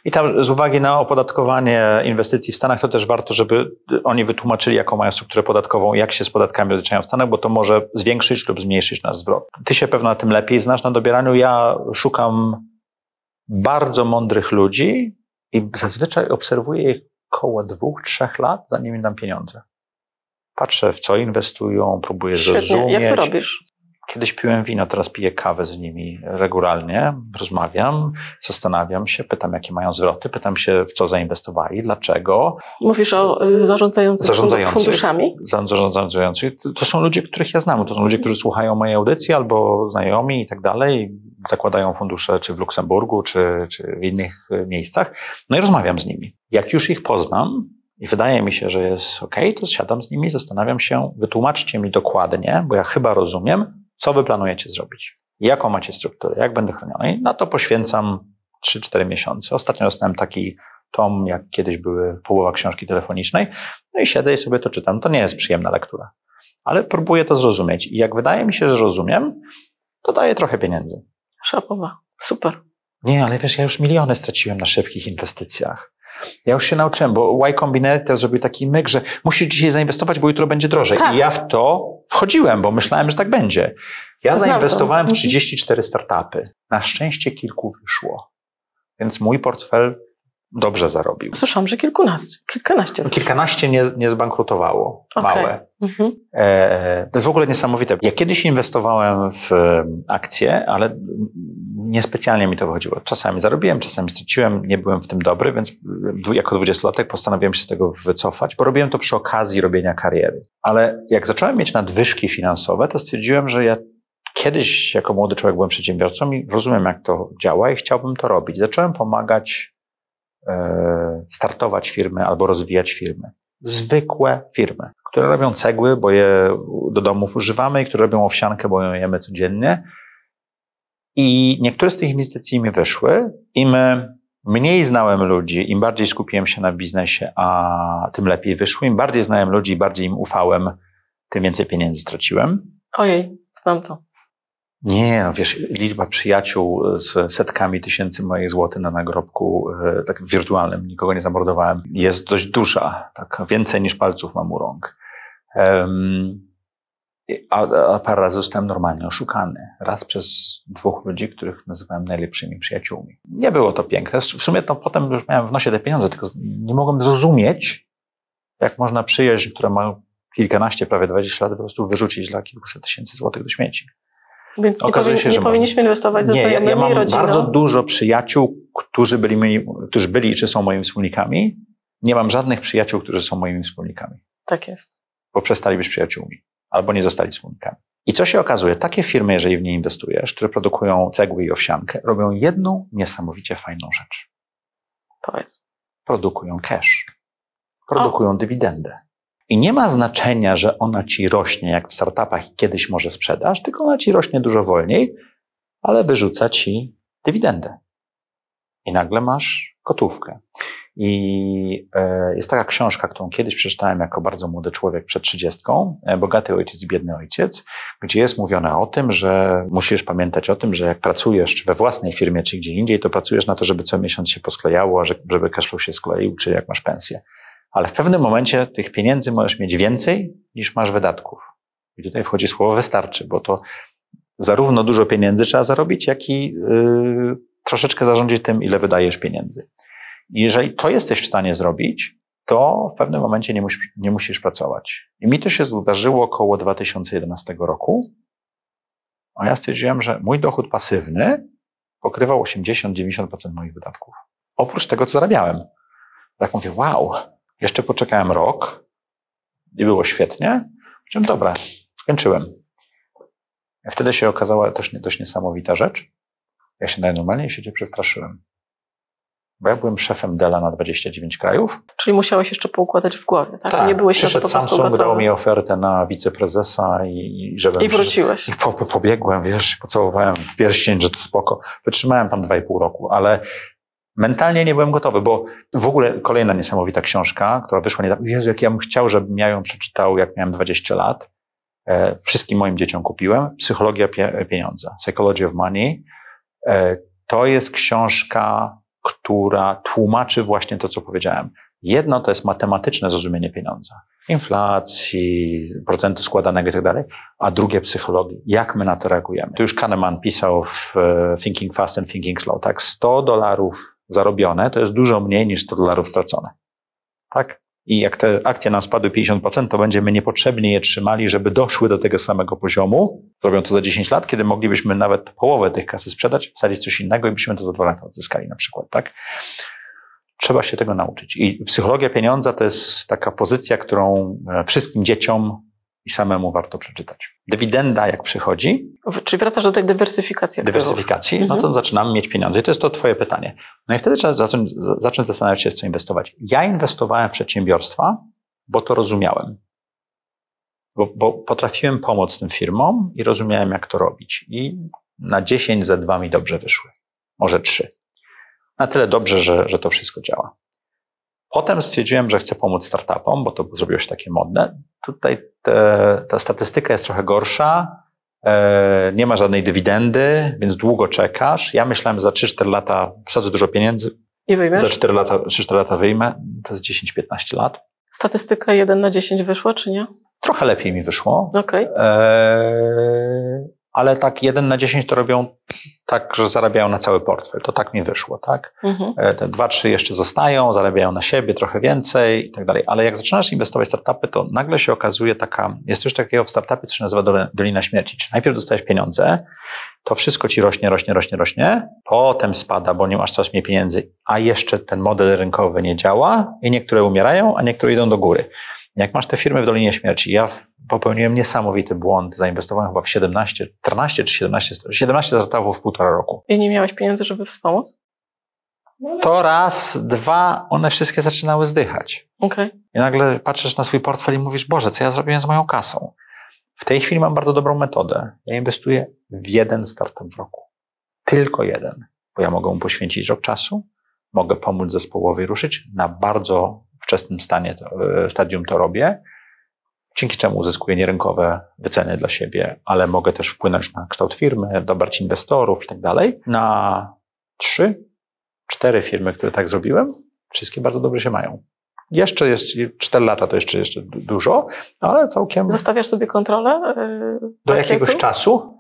I tam z uwagi na opodatkowanie inwestycji w Stanach, to też warto, żeby oni wytłumaczyli, jaką mają strukturę podatkową, jak się z podatkami rozliczają w Stanach, bo to może zwiększyć lub zmniejszyć nasz zwrot. Ty się pewno na tym lepiej znasz na dobieraniu. Ja szukam bardzo mądrych ludzi i zazwyczaj obserwuję ich około 2-3 lat, zanim im dam pieniądze. Patrzę, w co inwestują, próbuję zrozumieć. Jak to robisz? Kiedyś piłem wino, teraz piję kawę z nimi regularnie, rozmawiam, zastanawiam się, pytam, jakie mają zwroty, pytam się, w co zainwestowali, dlaczego. Mówisz o zarządzających funduszami? Zarządzających. To są ludzie, których ja znam. To są ludzie, którzy słuchają mojej audycji albo znajomi i tak dalej. Zakładają fundusze czy w Luksemburgu, czy w innych miejscach. No i rozmawiam z nimi. Jak już ich poznam, i wydaje mi się, że jest okej, to siadam z nimi, zastanawiam się, wytłumaczcie mi dokładnie, bo ja chyba rozumiem, co wy planujecie zrobić, jaką macie strukturę, jak będę chroniony. I na to poświęcam 3-4 miesiące. Ostatnio dostałem taki tom, jak kiedyś były połowa książki telefonicznej, no i siedzę i sobie to czytam. To nie jest przyjemna lektura, ale próbuję to zrozumieć. I jak wydaje mi się, że rozumiem, to daję trochę pieniędzy. Szapowa, super. Nie, ale wiesz, ja już miliony straciłem na szybkich inwestycjach. Ja już się nauczyłem, bo Y Combinator zrobił taki myk, że musisz dzisiaj zainwestować, bo jutro będzie drożej. Tak. I ja w to wchodziłem, bo myślałem, że tak będzie. Ja zainwestowałem w 34 startupy. Na szczęście kilku wyszło. Więc mój portfel dobrze zarobił. Słyszałam, że kilkanaście. No, kilkanaście nie zbankrutowało. Okay. Małe. Mhm. To jest w ogóle niesamowite. Ja kiedyś inwestowałem w akcje, ale niespecjalnie mi to wychodziło. Czasami zarobiłem, czasami straciłem, nie byłem w tym dobry, więc jako 20-latek postanowiłem się z tego wycofać, bo robiłem to przy okazji robienia kariery. Ale jak zacząłem mieć nadwyżki finansowe, to stwierdziłem, że ja kiedyś jako młody człowiek byłem przedsiębiorcą i rozumiem, jak to działa i chciałbym to robić. Zacząłem pomagać startować firmy albo rozwijać firmy. Zwykłe firmy, które robią cegły, bo je do domów używamy i które robią owsiankę, bo ją jemy codziennie. I niektóre z tych inwestycji mi wyszły. Im mniej znałem ludzi, im bardziej skupiłem się na biznesie, a tym lepiej wyszło. Im bardziej znałem ludzi, bardziej im ufałem, tym więcej pieniędzy straciłem. Ojej, znam to. Nie, no wiesz, liczba przyjaciół z setkami tysięcy moich złotych na nagrobku, tak wirtualnym, nikogo nie zamordowałem, jest dość duża, tak więcej niż palców mam u rąk. A parę razy zostałem normalnie oszukany. Raz przez 2 ludzi, których nazywałem najlepszymi przyjaciółmi. Nie było to piękne. W sumie to potem już miałem w nosie te pieniądze, tylko nie mogłem zrozumieć, jak można przyjaźń, która ma kilkanaście, prawie 20 lat, po prostu wyrzucić dla kilkuset tysięcy złotych do śmieci. Więc nie powinniśmy inwestować ze znajomymi rodziną. Nie, ja mam bardzo dużo przyjaciół, którzy byli czy są moimi wspólnikami. Nie mam żadnych przyjaciół, którzy są moimi wspólnikami. Tak jest. Bo przestali być przyjaciółmi. Albo nie zostali wspólnikami. I co się okazuje? Takie firmy, jeżeli w nie inwestujesz, które produkują cegły i owsiankę, robią jedną niesamowicie fajną rzecz. Powiedz. Produkują cash. Produkują dywidendę. I nie ma znaczenia, że ona ci rośnie jak w startupach i kiedyś może sprzedasz, tylko ona ci rośnie dużo wolniej, ale wyrzuca ci dywidendę. I nagle masz gotówkę. I jest taka książka, którą kiedyś przeczytałem jako bardzo młody człowiek przed 30, Bogaty Ojciec, Biedny Ojciec, gdzie jest mówione o tym, że musisz pamiętać o tym, że jak pracujesz we własnej firmie czy gdzie indziej, to pracujesz na to, żeby co miesiąc się posklejało, żeby cashflow się skleił, czy jak masz pensję. Ale w pewnym momencie tych pieniędzy możesz mieć więcej, niż masz wydatków. I tutaj wchodzi słowo wystarczy, bo to zarówno dużo pieniędzy trzeba zarobić, jak i troszeczkę zarządzić tym, ile wydajesz pieniędzy. I jeżeli to jesteś w stanie zrobić, to w pewnym momencie nie musisz pracować. I mi to się zdarzyło około 2011 roku, a ja stwierdziłem, że mój dochód pasywny pokrywał 80-90% moich wydatków. oprócz tego, co zarabiałem. Tak mówię, wow, jeszcze poczekałem rok i było świetnie. Powiedziałem, dobra, skończyłem. Wtedy się okazała też dość niesamowita rzecz. Ja się najnormalniej w świecie przestraszyłem. Bo ja byłem szefem Dela na 29 krajów. Czyli musiałeś jeszcze poukładać w głowie, tak? Tak. Nie byłeś jeszcze po prostu Samsung dał mi ofertę na wiceprezesa i żebym... I wróciłeś. I pobiegłem, wiesz, pocałowałem w pierścień, że to spoko. Wytrzymałem tam 2,5 roku, ale mentalnie nie byłem gotowy, bo w ogóle kolejna niesamowita książka, która wyszła niedawno. Jezu, jak ja bym chciał, żebym ja ją przeczytał, jak miałem 20 lat. Wszystkim moim dzieciom kupiłem. Psychologia pieniądza. Psychology of Money. To jest książka, która tłumaczy właśnie to, co powiedziałem. Jedno to jest matematyczne zrozumienie pieniądza, inflacji, procentu składanego i tak dalej, a drugie psychologii, jak my na to reagujemy. Tu już Kahneman pisał w Thinking Fast and Thinking Slow, tak, $100 zarobione to jest dużo mniej niż $100 stracone. Tak? I jak te akcje nam spadły 50%, to będziemy niepotrzebnie je trzymali, żeby doszły do tego samego poziomu. Robią to za 10 lat, kiedy moglibyśmy nawet połowę tych kasy sprzedać, wsadzić coś innego i byśmy to za 2 lata odzyskali na przykład, tak? Trzeba się tego nauczyć. I psychologia pieniądza to jest taka pozycja, którą wszystkim dzieciom i samemu warto przeczytać. Dywidenda jak przychodzi... Czyli wracasz do tej dywersyfikacji. Dywersyfikacji, no to zaczynamy mieć pieniądze. I to jest to twoje pytanie. No i wtedy trzeba zacząć zastanawiać się, w co inwestować. Ja inwestowałem w przedsiębiorstwa, bo to rozumiałem. Bo potrafiłem pomóc tym firmom i rozumiałem, jak to robić. I na 10 ze 2 mi dobrze wyszły. Może 3. Na tyle dobrze, że to wszystko działa. Potem stwierdziłem, że chcę pomóc startupom, bo to zrobiło się takie modne. Tutaj ta statystyka jest trochę gorsza, nie ma żadnej dywidendy, więc długo czekasz. Ja myślałem, że za 3-4 lata wsadzę dużo pieniędzy. I wyjmiesz? Za 3-4 lata wyjmę, to jest 10-15 lat. Statystyka 1 na 10 wyszła, czy nie? Trochę lepiej mi wyszło. Okay. Ale tak 1 na 10 to robią tak, że zarabiają na cały portfel. To tak mi wyszło, tak? Te 2-3 jeszcze zostają, zarabiają na siebie trochę więcej i tak dalej. Ale jak zaczynasz inwestować w startupy, to nagle się okazuje jest coś takiego w startupie, co się nazywa Dolina Śmierci. Czyli najpierw dostajesz pieniądze, to wszystko ci rośnie, potem spada, bo nie masz coraz mniej pieniędzy, a jeszcze ten model rynkowy nie działa i niektóre umierają, a niektóre idą do góry. Jak masz te firmy w Dolinie Śmierci, ja popełniłem niesamowity błąd, zainwestowałem chyba w 17 startupów w 1,5 roku. I nie miałeś pieniędzy, żeby wspomóc? To raz, dwa, one wszystkie zaczynały zdychać. Okay. I nagle patrzysz na swój portfel i mówisz, Boże, co ja zrobiłem z moją kasą? W tej chwili mam bardzo dobrą metodę. Ja inwestuję w 1 startup w roku. Tylko 1. Bo ja mogę mu poświęcić rok czasu, mogę pomóc zespołowi ruszyć na bardzo wczesnym stadium to robię, dzięki czemu uzyskuję nierynkowe wyceny dla siebie, ale mogę też wpłynąć na kształt firmy, dobrać inwestorów i tak dalej. Na 3-4 firmy, które tak zrobiłem, wszystkie bardzo dobrze się mają. Jeszcze jest 4 lata, to jeszcze dużo, ale całkiem... Zostawiasz sobie kontrolę? Do jakiegoś czasu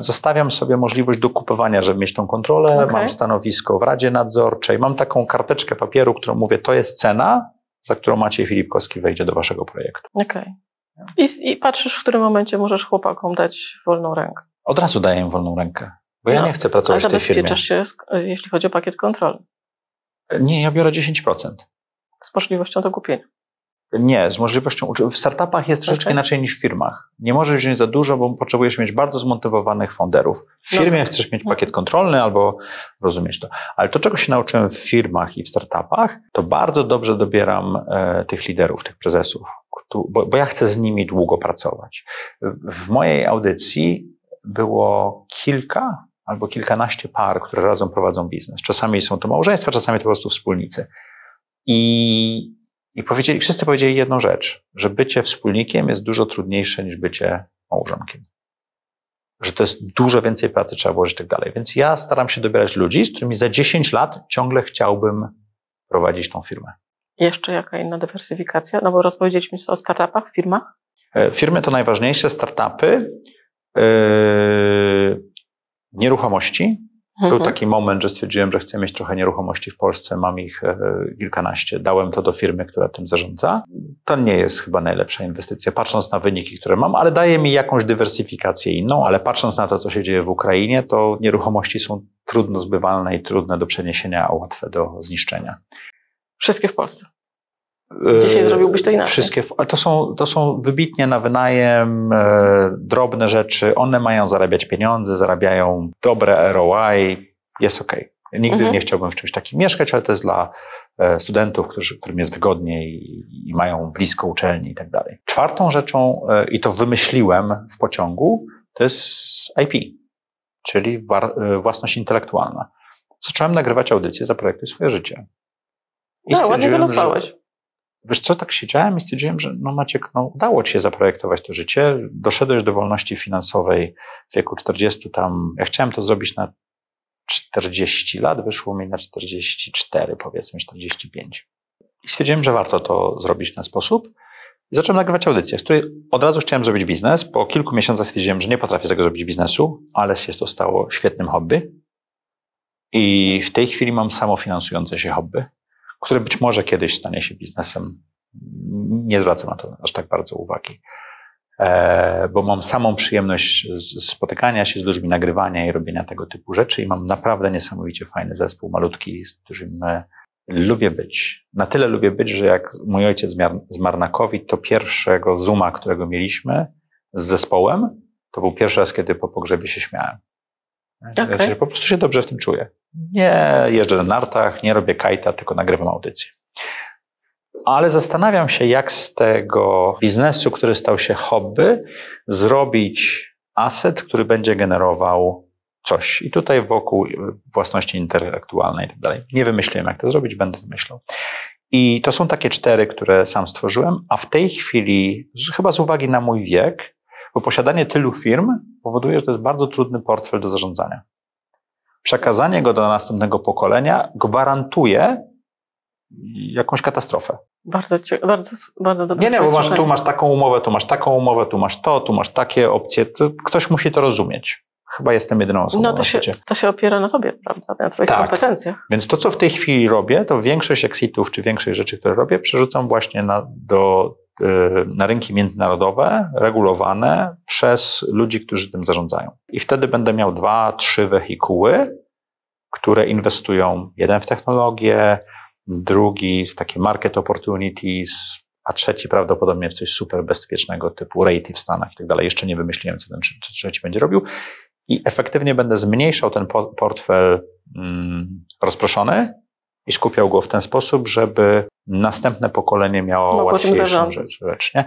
zostawiam sobie możliwość dokupowania, żeby mieć tą kontrolę. Okay. Mam stanowisko w Radzie Nadzorczej, mam taką karteczkę papieru, którą mówię, to jest cena, za którą Maciej Filipkowski wejdzie do waszego projektu. Okej. Okay. I patrzysz, w którym momencie możesz chłopakom dać wolną rękę? Od razu daję im wolną rękę, bo ja nie chcę pracować w tej firmie. Ale zabezpieczasz się, jeśli chodzi o pakiet kontroli? Nie, ja biorę 10%. Z możliwością do kupienia? Nie, z możliwością. W startupach jest troszeczkę inaczej niż w firmach. Nie możesz wziąć za dużo, bo potrzebujesz mieć bardzo zmotywowanych founderów. W firmie chcesz mieć pakiet kontrolny albo rozumieć to. Ale to, czego się nauczyłem w firmach i w startupach, to bardzo dobrze dobieram tych liderów, tych prezesów, bo ja chcę z nimi długo pracować. W mojej audycji było kilka albo kilkanaście par, które razem prowadzą biznes. Czasami są to małżeństwa, czasami to po prostu wspólnicy. I wszyscy powiedzieli jedną rzecz, że bycie wspólnikiem jest dużo trudniejsze niż bycie małżonkiem. Że to jest dużo więcej pracy trzeba włożyć i tak dalej. Więc ja staram się dobierać ludzi, z którymi za 10 lat ciągle chciałbym prowadzić tą firmę. Jeszcze jaka inna dywersyfikacja? No bo rozpowiedzieliśmy o startupach, firmach. Firmy to najważniejsze, startupy, nieruchomości, Był taki moment, że stwierdziłem, że chcę mieć trochę nieruchomości w Polsce, mam ich kilkanaście, dałem to do firmy, która tym zarządza. To nie jest chyba najlepsza inwestycja, patrząc na wyniki, które mam, ale daje mi jakąś dywersyfikację inną, ale patrząc na to, co się dzieje w Ukrainie, to nieruchomości są trudno zbywalne i trudne do przeniesienia, a łatwe do zniszczenia. Wszystkie w Polsce. Dzisiaj zrobiłbyś to inaczej. Wszystkie, to są wybitnie na wynajem drobne rzeczy. One mają zarabiać pieniądze, zarabiają dobre ROI. Jest okej. Nigdy nie chciałbym w czymś takim mieszkać, ale to jest dla studentów, którym jest wygodniej i mają blisko uczelni i tak dalej. Czwartą rzeczą, i to wymyśliłem w pociągu, to jest IP, czyli własność intelektualna. Zacząłem nagrywać audycję Zaprojektuj swoje życie. I no, ładnie to nazwałeś. Wiesz co, tak siedziałem i stwierdziłem, że no Maciek, no udało ci się zaprojektować to życie, doszedłeś do wolności finansowej w wieku 40 tam, ja chciałem to zrobić na 40 lat, wyszło mi na 44 powiedzmy, 45. I stwierdziłem, że warto to zrobić w ten sposób i zacząłem nagrywać audycję, z której od razu chciałem zrobić biznes, po kilku miesiącach stwierdziłem, że nie potrafię z tego zrobić biznesu, ale się to stało świetnym hobby i w tej chwili mam samofinansujące się hobby, które być może kiedyś stanie się biznesem. Nie zwracam na to aż tak bardzo uwagi, bo mam samą przyjemność spotykania się z ludźmi, nagrywania i robienia tego typu rzeczy i mam naprawdę niesamowicie fajny zespół, malutki, z którym lubię być. Na tyle lubię być, że jak mój ojciec zmarł na COVID, to pierwszego Zooma, którego mieliśmy z zespołem, to był pierwszy raz, kiedy po pogrzebie się śmiałem. Okay. Po prostu się dobrze w tym czuję. Nie jeżdżę na nartach, nie robię kajta, tylko nagrywam audycję. Ale zastanawiam się, jak z tego biznesu, który stał się hobby, zrobić aset, który będzie generował coś. I tutaj wokół własności intelektualnej i tak dalej. Nie wymyśliłem, jak to zrobić, będę wymyślał. I to są takie cztery, które sam stworzyłem, a w tej chwili, chyba z uwagi na mój wiek, bo posiadanie tylu firm powoduje, że to jest bardzo trudny portfel do zarządzania. Przekazanie go do następnego pokolenia gwarantuje jakąś katastrofę. Bardzo dobre. Nie, bo tu masz taką umowę, tu masz taką umowę, tu masz to, tu masz takie opcje. To ktoś musi to rozumieć. Chyba jestem jedyną osobą na świecie. To się opiera na tobie, prawda? Na twoich kompetencjach. Więc to, co w tej chwili robię, to większość exitów czy większej rzeczy, które robię, przerzucam właśnie na rynki międzynarodowe, regulowane przez ludzi, którzy tym zarządzają. I wtedy będę miał 2-3 wehikuły, które inwestują jeden w technologię, drugi w takie market opportunities, a trzeci prawdopodobnie w coś super bezpiecznego typu REIT w Stanach i tak dalej. Jeszcze nie wymyśliłem, co ten trzeci będzie robił. I efektywnie będę zmniejszał ten portfel rozproszony i skupiał go w ten sposób, żeby następne pokolenie miało łatwiejszą rzecz. Nie?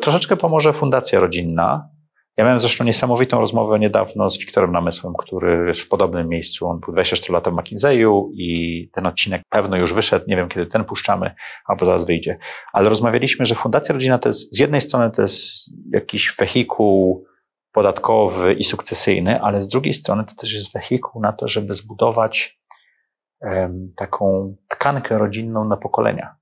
Troszeczkę pomoże fundacja rodzinna. Ja miałem zresztą niesamowitą rozmowę niedawno z Wiktorem Namysłem, który jest w podobnym miejscu. On był 24 lata w McKinseyu i ten odcinek pewno już wyszedł. Nie wiem, kiedy ten puszczamy, albo zaraz wyjdzie. Ale rozmawialiśmy, że fundacja rodzinna to jest, z jednej strony to jest jakiś wehikuł podatkowy i sukcesyjny, ale z drugiej strony to też jest wehikuł na to, żeby zbudować taką tkankę rodzinną na pokolenia.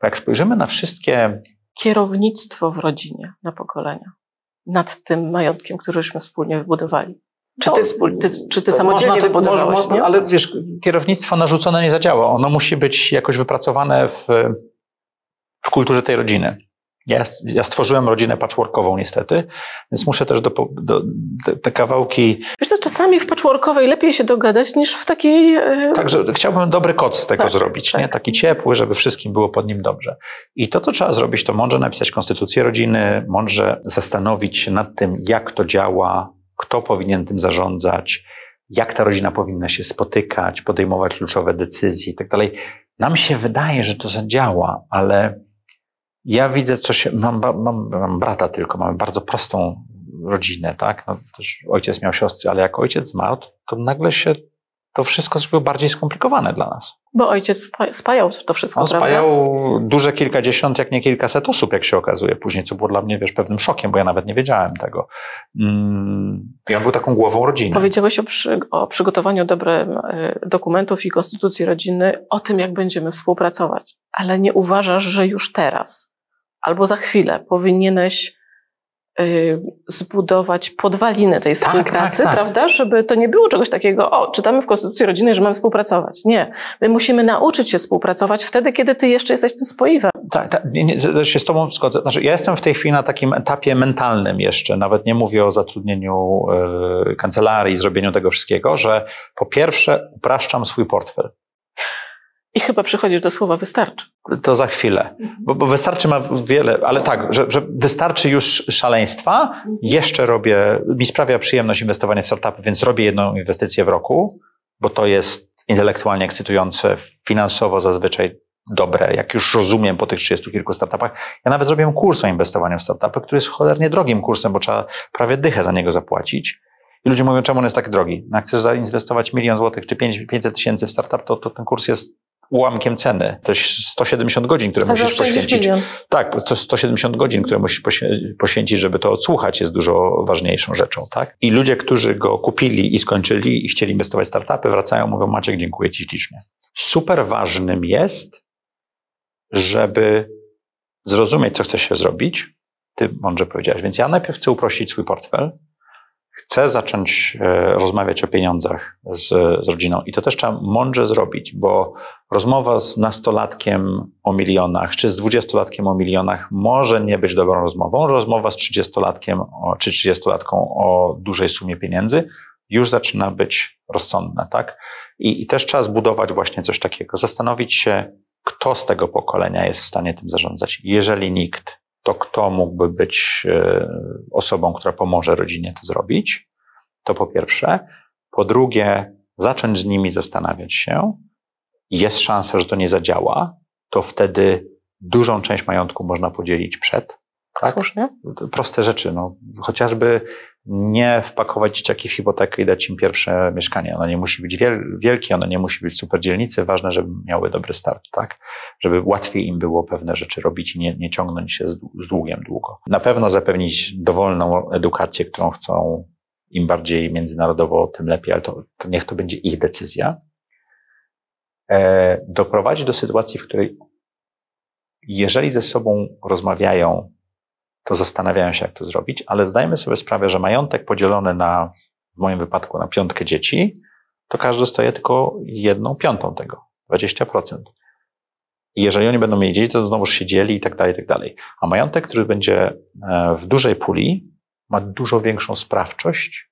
Bo jak spojrzymy na wszystkie... Kierownictwo w rodzinie na pokolenia nad tym majątkiem, któryśmy wspólnie wybudowali. Czy ty samodzielnie wybudowałeś? Ale wiesz, kierownictwo narzucone nie zadziała. Ono musi być jakoś wypracowane w kulturze tej rodziny. Ja stworzyłem rodzinę patchworkową niestety, więc muszę też te kawałki... Wiesz co, czasami w patchworkowej lepiej się dogadać niż w takiej... Także chciałbym dobry koc z tego zrobić, nie? Taki ciepły, żeby wszystkim było pod nim dobrze. I to, co trzeba zrobić, to mądrze napisać konstytucję rodziny, mądrze zastanowić się nad tym, jak to działa, kto powinien tym zarządzać, jak ta rodzina powinna się spotykać, podejmować kluczowe decyzje i tak dalej. Nam się wydaje, że to zadziała, ale... Ja widzę, co się... Mam brata tylko, mamy bardzo prostą rodzinę, tak? No, też ojciec miał siostry, ale jak ojciec zmarł, to nagle się to wszystko zrobiło bardziej skomplikowane dla nas. Bo ojciec spajał to wszystko, on prawda? Spajał duże kilkadziesiąt, jak nie kilkaset osób, jak się okazuje później, co było dla mnie, wiesz, pewnym szokiem, bo ja nawet nie wiedziałem tego. I on był taką głową rodziny. Powiedziałeś o przygotowaniu dokumentów i konstytucji rodziny, o tym, jak będziemy współpracować. Ale nie uważasz, że już teraz albo za chwilę powinieneś zbudować podwaliny tej współpracy, prawda? Żeby to nie było czegoś takiego, o, czytamy w Konstytucji Rodziny, że mamy współpracować. Nie. My musimy nauczyć się współpracować wtedy, kiedy ty jeszcze jesteś tym spoiwem. Tak, się z tobą zgodzę. Znaczy, ja jestem w tej chwili na takim etapie mentalnym jeszcze, nawet nie mówię o zatrudnieniu kancelarii, zrobieniu tego wszystkiego, że po pierwsze upraszczam swój portfel. I chyba przychodzisz do słowa wystarczy. To za chwilę. Bo wystarczy ma wiele, ale tak, że wystarczy już szaleństwa. Jeszcze robię, mi sprawia przyjemność inwestowanie w startupy, więc robię jedną inwestycję w roku, bo to jest intelektualnie ekscytujące, finansowo zazwyczaj dobre, jak już rozumiem po tych 30 kilku startupach. Ja nawet zrobiłem kurs o inwestowaniu w startupy, który jest cholernie drogim kursem, bo trzeba prawie dychę za niego zapłacić. I ludzie mówią, czemu on jest tak drogi? Jak chcesz zainwestować 1 000 000 złotych czy 500 tysięcy w startup, to ten kurs jest ułamkiem ceny. To jest 170 godzin, które musisz poświęcić. Tak, to 170 godzin, które musisz poświęcić, żeby to odsłuchać, jest dużo ważniejszą rzeczą, tak? I ludzie, którzy go kupili i skończyli i chcieli inwestować w startupy, wracają, mówią, Maciek, dziękuję ci ślicznie. Super ważnym jest, żeby zrozumieć, co chcesz się zrobić. Ty mądrze powiedziałeś. Więc ja najpierw chcę uprościć swój portfel. Chcę zacząć rozmawiać o pieniądzach z rodziną i to też trzeba mądrze zrobić, bo rozmowa z nastolatkiem o milionach czy z 20-latkiem o milionach może nie być dobrą rozmową. Rozmowa z 30-latkiem czy 30-latką o dużej sumie pieniędzy już zaczyna być rozsądna, tak? I też trzeba zbudować właśnie coś takiego. Zastanowić się, kto z tego pokolenia jest w stanie tym zarządzać. Jeżeli nikt, to kto mógłby być osobą, która pomoże rodzinie to zrobić, to po pierwsze. Po drugie, zacząć z nimi zastanawiać się. Jest szansa, że to nie zadziała, to wtedy dużą część majątku można podzielić przed. Tak? Słusznie. Proste rzeczy, no. Chociażby nie wpakować dzieciaki w hipotekę i dać im pierwsze mieszkanie. Ono nie musi być wielkie, ono nie musi być w superdzielnicy. Ważne, żeby miały dobry start, tak? Żeby łatwiej im było pewne rzeczy robić i nie ciągnąć się z długiem długo. Na pewno zapewnić dowolną edukację, którą chcą, im bardziej międzynarodowo, tym lepiej, ale to niech to będzie ich decyzja. Doprowadzić do sytuacji, w której jeżeli ze sobą rozmawiają, to zastanawiają się, jak to zrobić, ale zdajmy sobie sprawę, że majątek podzielony na, w moim wypadku, na 5 dzieci, to każdy dostaje tylko 1/5 tego, 20%. I jeżeli oni będą mieli dzieci, to znowuż się dzieli i tak dalej, i tak dalej. A majątek, który będzie w dużej puli, ma dużo większą sprawczość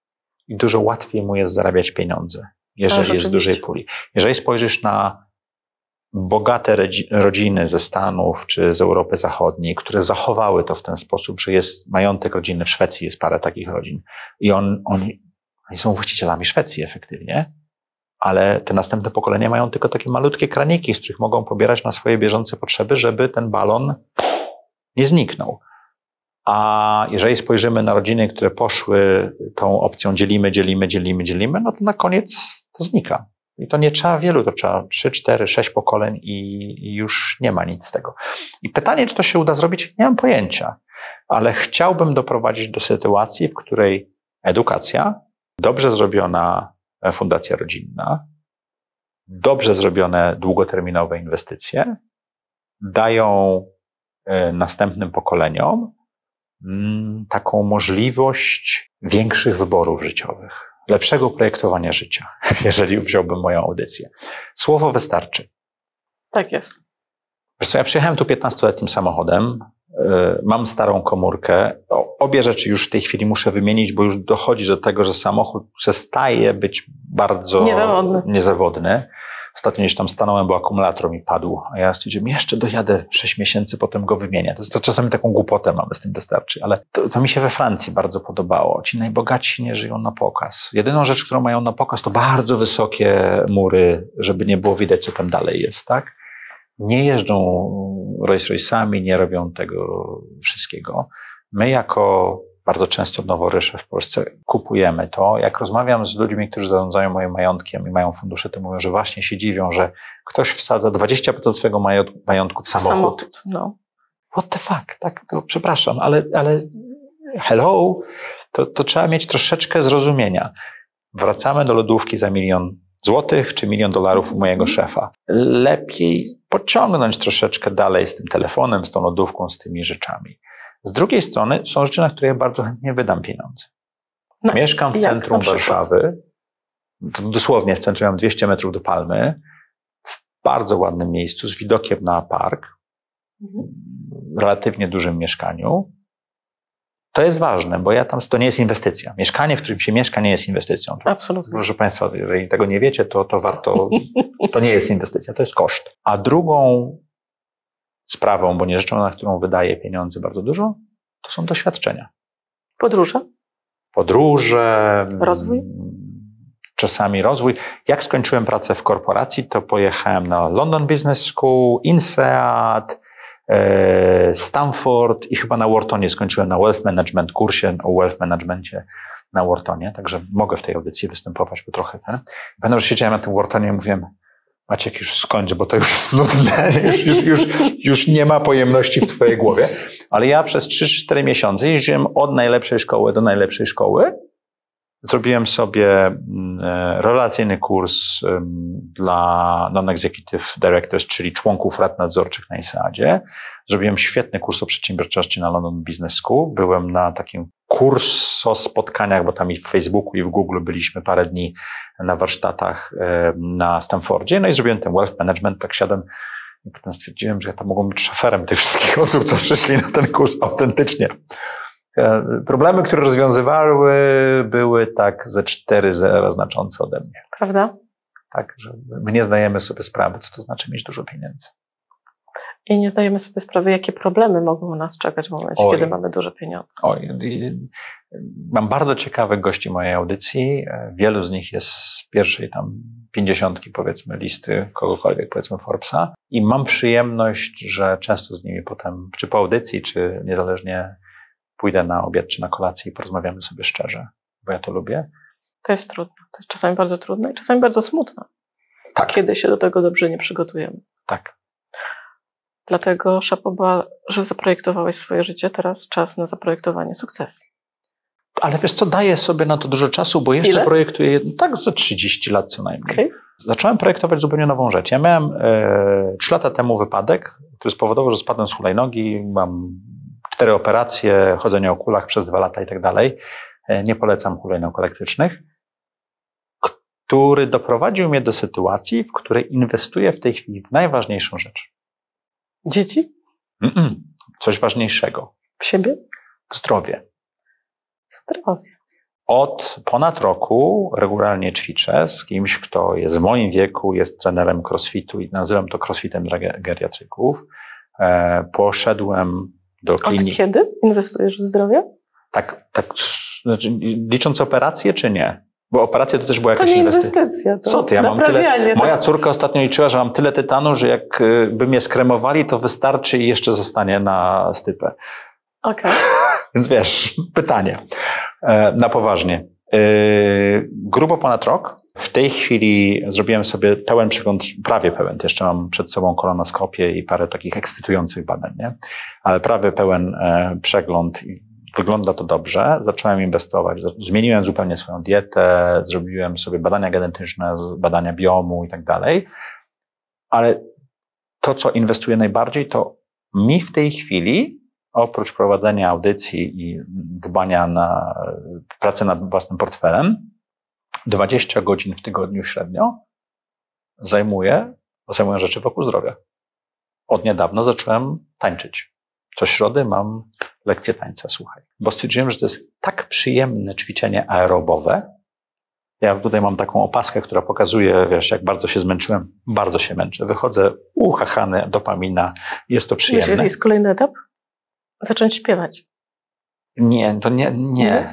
i dużo łatwiej mu jest zarabiać pieniądze, jeżeli jest w dużej puli. Jeżeli spojrzysz na bogate rodziny ze Stanów czy z Europy Zachodniej, które zachowały to w ten sposób, że jest majątek rodziny w Szwecji, jest parę takich rodzin i oni są właścicielami Szwecji efektywnie, ale te następne pokolenia mają tylko takie malutkie kraniki, z których mogą pobierać na swoje bieżące potrzeby, żeby ten balon nie zniknął. A jeżeli spojrzymy na rodziny, które poszły tą opcją dzielimy, no to na koniec to znika. I to nie trzeba wielu, to trzeba 3, 4, 6 pokoleń i już nie ma nic z tego. I pytanie, czy to się uda zrobić, nie mam pojęcia, ale chciałbym doprowadzić do sytuacji, w której edukacja, dobrze zrobiona fundacja rodzinna, dobrze zrobione długoterminowe inwestycje dają następnym pokoleniom taką możliwość większych wyborów życiowych. Lepszego projektowania życia, jeżeli wziąłbym moją audycję. Słowo wystarczy. Tak jest. Wiesz co, ja przyjechałem tu 15-letnim samochodem, mam starą komórkę. Obie rzeczy już w tej chwili muszę wymienić, bo już dochodzi do tego, że samochód przestaje być bardzo niezawodny. Ostatnio gdzieś tam stanąłem, bo akumulator mi padł, a ja stwierdziłem, jeszcze dojadę 6 miesięcy, potem go wymienię. To czasami taką głupotę mamy, z tym wystarczy, ale to mi się we Francji bardzo podobało. Ci najbogatsi nie żyją na pokaz. Jedyną rzecz, którą mają na pokaz, to bardzo wysokie mury, żeby nie było widać, co tam dalej jest, tak? Nie jeżdżą Rolls-Royce'ami, nie robią tego wszystkiego. My jako bardzo często noworysze w Polsce kupujemy to. Jak rozmawiam z ludźmi, którzy zarządzają moim majątkiem i mają fundusze, to mówią, że właśnie się dziwią, że ktoś wsadza 20% swojego majątku w samochód. No. What the fuck? Tak, to przepraszam, ale hello, to trzeba mieć troszeczkę zrozumienia. Wracamy do lodówki za 1 000 000 złotych czy $1 000 000 u mojego szefa. Lepiej pociągnąć troszeczkę dalej z tym telefonem, z tą lodówką, z tymi rzeczami. Z drugiej strony są rzeczy, na które ja bardzo chętnie wydam pieniądze. No, mieszkam w centrum Warszawy, dosłownie w centrum, mam 200 metrów do Palmy, w bardzo ładnym miejscu z widokiem na park, w relatywnie dużym mieszkaniu. To jest ważne, bo ja tam, to nie jest inwestycja. Mieszkanie, w którym się mieszka, nie jest inwestycją. Absolutnie. Proszę Państwa, jeżeli tego nie wiecie, to warto, to nie jest inwestycja, to jest koszt. A drugą sprawą, bo nie rzeczą, na którą wydaję pieniądze bardzo dużo, to są doświadczenia. Podróże. Rozwój? Czasami rozwój. Jak skończyłem pracę w korporacji, to pojechałem na London Business School, INSEAD, Stanford i chyba na Whartonie skończyłem na Wealth Management, kursie o Wealth Managementie na Whartonie, także mogę w tej audycji występować, bo trochę ten. Pamiętam, że siedziałem na tym Whartonie i mówiłem: Maciek, już skończ, bo to już jest nudne, już nie ma pojemności w twojej głowie. Ale ja przez 3-4 miesiące jeździłem od najlepszej szkoły do najlepszej szkoły. Zrobiłem sobie relacyjny kurs dla non-executive directors, czyli członków rad nadzorczych na INSEAD-zie. Zrobiłem świetny kurs o przedsiębiorczości na London Business School. Byłem na takim kurs o spotkaniach, bo tam i w Facebooku, i w Google byliśmy parę dni na warsztatach na Stanfordzie. No i zrobiłem ten wealth management, tak siadłem i potem stwierdziłem, że ja tam mogłem być szaferem tych wszystkich osób, co przyszli na ten kurs autentycznie. Problemy, które rozwiązywały, były tak ze 4 zera znaczące ode mnie. Prawda? Tak, że my nie zdajemy sobie sprawy, co to znaczy mieć dużo pieniędzy. I nie zdajemy sobie sprawy, jakie problemy mogą nas czekać w momencie, kiedy mamy dużo pieniędzy. Mam bardzo ciekawych gości mojej audycji. Wielu z nich jest z pierwszej tam 50, powiedzmy, listy kogokolwiek, powiedzmy Forbesa. I mam przyjemność, że często z nimi potem, czy po audycji, czy niezależnie, pójdę na obiad czy na kolację i porozmawiamy sobie szczerze, bo ja to lubię. To jest trudne. To jest czasami bardzo trudne i czasami bardzo smutne. Tak. Kiedy się do tego dobrze nie przygotujemy. Tak. Dlatego szapoba, że zaprojektowałeś swoje życie, teraz czas na zaprojektowanie sukcesu. Ale wiesz co, daję sobie na to dużo czasu, bo jeszcze projektuję, tak za 30 lat co najmniej. Okay. Zacząłem projektować zupełnie nową rzecz. Ja miałem 3 lata temu wypadek, który spowodował, że spadłem z hulajnogi, mam 4 operacje, chodzenie o kulach przez 2 lata i tak dalej. Nie polecam hulajnóg elektrycznych. Który doprowadził mnie do sytuacji, w której inwestuję w tej chwili w najważniejszą rzecz. Dzieci? Coś ważniejszego. W siebie? W zdrowie. Zdrowie. Od ponad roku regularnie ćwiczę z kimś, kto jest w moim wieku, jest trenerem crossfitu i nazywam to crossfitem dla geriatryków. Poszedłem do kliniki. Od kiedy inwestujesz w zdrowie? Tak, znaczy, licząc operację czy nie? Bo operacja to też była jakaś inwestycja. To co ty, ja mam tyle. Moja córka ostatnio liczyła, że mam tyle tytanu, że jakby mnie skremowali, to wystarczy i jeszcze zostanie na stypę. Okej. Więc wiesz, pytanie. Na poważnie. Grubo ponad rok. W tej chwili zrobiłem sobie pełen przegląd, prawie pełen, jeszcze mam przed sobą kolonoskopię i parę takich ekscytujących badań, nie? Ale prawie pełen przegląd i wygląda to dobrze. Zacząłem inwestować, zmieniłem zupełnie swoją dietę, zrobiłem sobie badania genetyczne, badania biomu i tak dalej, ale to, co inwestuję najbardziej, to mi w tej chwili, oprócz prowadzenia audycji i dbania na pracę nad własnym portfelem, 20 godzin w tygodniu średnio zajmuję rzeczy wokół zdrowia. Od niedawna zacząłem tańczyć. Co środy mam lekcję tańca, słuchaj. Bo stwierdziłem, że to jest tak przyjemne ćwiczenie aerobowe. Ja tutaj mam taką opaskę, która pokazuje, wiesz, jak bardzo się zmęczyłem. Bardzo się męczę. Wychodzę uchachany, dopamina. Jest to przyjemne. Wiesz, jest kolejny etap? Zacząć śpiewać. Nie, to nie.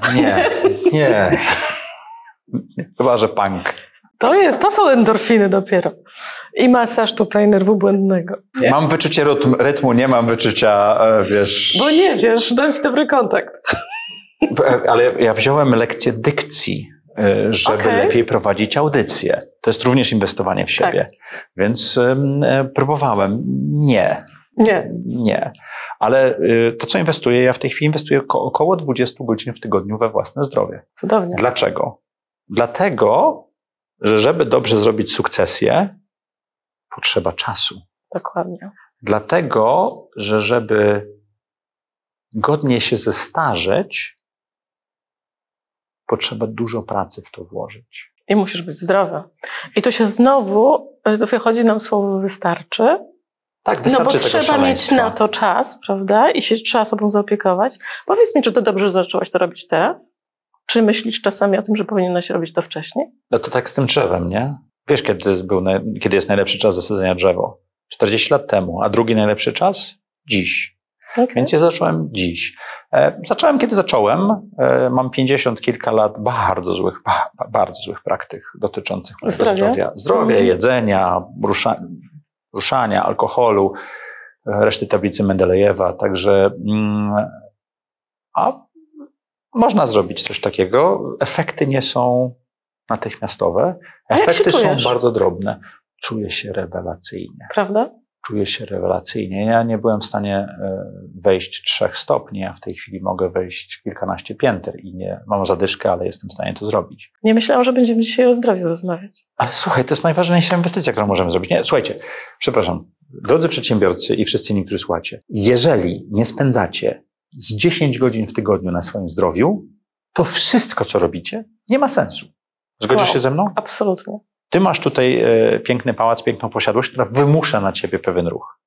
Chyba, że punk. To są endorfiny dopiero. I masaż tutaj nerwu błędnego. Nie. Mam wyczucie rytmu, nie mam wyczucia, wiesz... Bo nie wiesz, dam ci dobry kontakt. Ale ja wziąłem lekcję dykcji, żeby lepiej prowadzić audycję. To jest również inwestowanie w siebie. Tak. Więc próbowałem. Nie. Ale to, co inwestuję, ja w tej chwili inwestuję około 20 godzin w tygodniu we własne zdrowie. Cudownie. Dlaczego? Dlatego, że żeby dobrze zrobić sukcesję, potrzeba czasu. Dokładnie. Dlatego, że żeby godnie się zestarzeć, potrzeba dużo pracy w to włożyć. I musisz być zdrowa. I to się znowu, wychodzi nam słowo wystarczy. Tak, wystarczy, no bo trzeba mieć na to czas, prawda? I się trzeba sobą zaopiekować. Powiedz mi, czy to dobrze, że zaczęłaś to robić teraz? Czy myślisz czasami o tym, że powinnaś robić to wcześniej? No to tak z tym drzewem, nie? Wiesz, kiedy jest najlepszy czas zasadzenia drzewo? 40 lat temu. A drugi najlepszy czas? Dziś. Okay. Więc ja zacząłem dziś. Zacząłem, kiedy zacząłem. Mam 50 kilka lat bardzo złych praktyk dotyczących zdrowia, jedzenia, ruszania, alkoholu, reszty tablicy Mendelejewa. Także można zrobić coś takiego. Efekty nie są natychmiastowe. Efekty są bardzo drobne. Czuję się rewelacyjnie. Prawda? Czuję się rewelacyjnie. Ja nie byłem w stanie wejść 3 stopni, a w tej chwili mogę wejść kilkanaście pięter i nie mam zadyszkę, ale jestem w stanie to zrobić. Nie myślałam, że będziemy dzisiaj o zdrowiu rozmawiać. Ale słuchaj, to jest najważniejsza inwestycja, którą możemy zrobić. Nie, słuchajcie, przepraszam, drodzy przedsiębiorcy i wszyscy inni, którzy słuchacie, jeżeli nie spędzacie z 10 godzin w tygodniu na swoim zdrowiu, to wszystko, co robicie, nie ma sensu. Zgodzisz się ze mną? Absolutnie. Ty masz tutaj piękny pałac, piękną posiadłość, która wymusza na ciebie pewien ruch.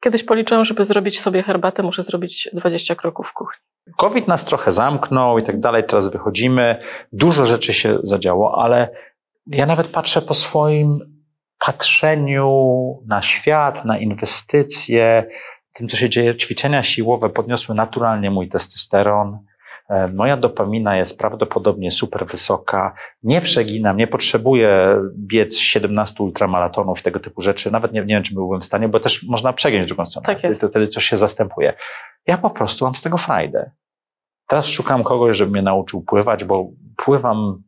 Kiedyś policzyłam, żeby zrobić sobie herbatę, muszę zrobić 20 kroków w kuchni. COVID nas trochę zamknął i tak dalej, teraz wychodzimy. Dużo rzeczy się zadziało, ale ja nawet patrzę po swoim patrzeniu na świat, na inwestycje, tym co się dzieje. Ćwiczenia siłowe podniosły naturalnie mój testosteron. Moja dopamina jest prawdopodobnie super wysoka, nie przeginam, nie potrzebuję biec 17 ultramaratonów, tego typu rzeczy, nawet nie wiem, czy byłbym w stanie, bo też można przegiąć drugą stronę, tak jest. Wtedy coś się zastępuje. Ja po prostu mam z tego frajdę. Teraz szukam kogoś, żeby mnie nauczył pływać, bo pływam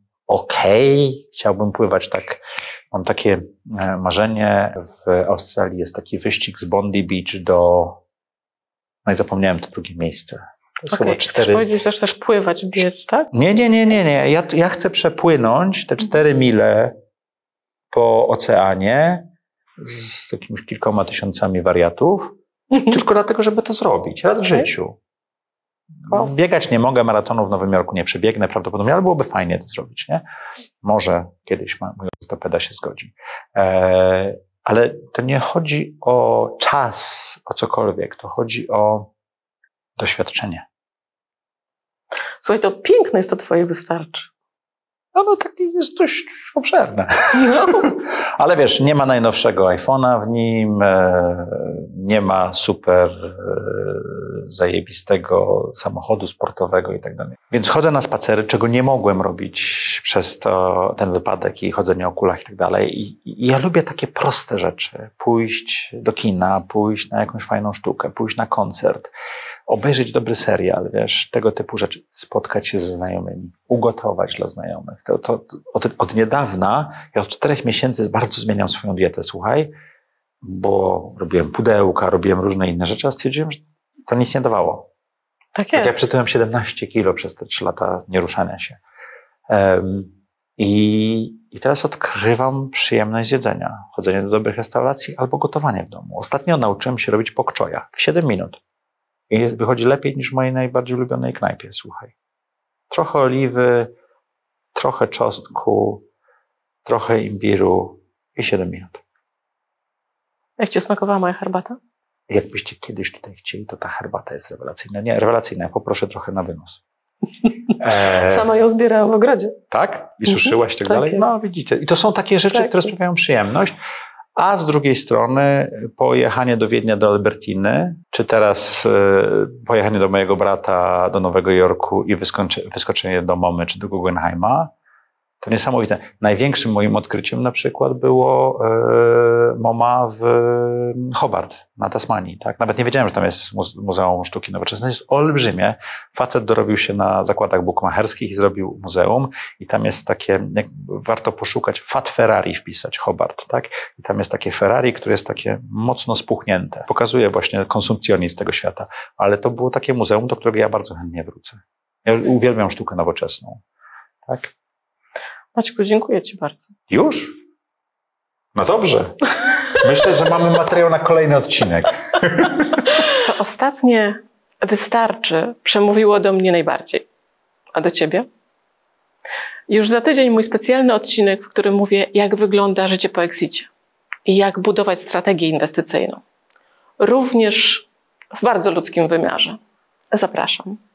chciałbym pływać tak, mam takie marzenie, w Australii jest taki wyścig z Bondi Beach no i zapomniałem to drugie miejsce. Chcesz powiedzieć, że chcesz pływać, biec, tak? Nie. Ja chcę przepłynąć te 4 mile po oceanie z jakimiś kilkoma tysiącami wariatów, tylko dlatego, żeby to zrobić. Raz w życiu. Biegać nie mogę, maratonu w Nowym Jorku nie przebiegnę prawdopodobnie, ale byłoby fajnie to zrobić, nie? Może kiedyś mój ortopeda się zgodzi. Ale to nie chodzi o czas, o cokolwiek. To chodzi o doświadczenie. Słuchaj, to piękne jest to twoje wystarczy. No tak jest dość obszerne. No. Ale wiesz, nie ma najnowszego iPhone'a w nim, nie ma super zajebistego samochodu sportowego i tak dalej. Więc chodzę na spacery, czego nie mogłem robić przez ten wypadek i chodzenie o kulach i tak dalej. I ja lubię takie proste rzeczy. Pójść do kina, pójść na jakąś fajną sztukę, pójść na koncert, obejrzeć dobry serial, wiesz, tego typu rzeczy. Spotkać się ze znajomymi, ugotować dla znajomych. Od niedawna, ja od 4 miesięcy bardzo zmieniam swoją dietę, słuchaj, bo robiłem pudełka, robiłem różne inne rzeczy, a stwierdziłem, że to nic nie dawało. Tak jest. Ja przytyłem 17 kilo przez te 3 lata nieruszania się. I teraz odkrywam przyjemność jedzenia. Chodzenie do dobrych restauracji albo gotowanie w domu. Ostatnio nauczyłem się robić bok choya w 7 minut. I wychodzi lepiej niż w mojej najbardziej ulubionej knajpie, słuchaj. Trochę oliwy, trochę czosnku, trochę imbiru i 7 minut. Jak ci smakowała moja herbata? Jakbyście kiedyś tutaj chcieli, to ta herbata jest rewelacyjna. Nie, rewelacyjna, ja poproszę trochę na wynos. Sama ją zbierałam w ogrodzie. Tak? I suszyłaś tak dalej? Jest. No widzicie. I to są takie rzeczy, tak, które sprawiają przyjemność. A z drugiej strony pojechanie do Wiednia, do Albertiny, czy teraz pojechanie do mojego brata, do Nowego Jorku i wyskoczenie do MoMA czy do Guggenheima, to niesamowite. Największym moim odkryciem na przykład było MoMA w Hobart, na Tasmanii. Tak? Nawet nie wiedziałem, że tam jest Muzeum Sztuki Nowoczesnej. Jest olbrzymie. Facet dorobił się na zakładach bukmacherskich i zrobił muzeum. I tam jest takie, warto poszukać, Fat Ferrari wpisać, Hobart. Tak? I tam jest takie Ferrari, które jest takie mocno spuchnięte. Pokazuje właśnie konsumpcjonizm tego świata. Ale to było takie muzeum, do którego ja bardzo chętnie wrócę. Ja uwielbiam sztukę nowoczesną. Tak? Maćku, dziękuję ci bardzo. Już? No dobrze. Myślę, że mamy materiał na kolejny odcinek. To ostatnie wystarczy przemówiło do mnie najbardziej. A do ciebie? Już za tydzień mój specjalny odcinek, w którym mówię, jak wygląda życie po exicie i jak budować strategię inwestycyjną. Również w bardzo ludzkim wymiarze. Zapraszam.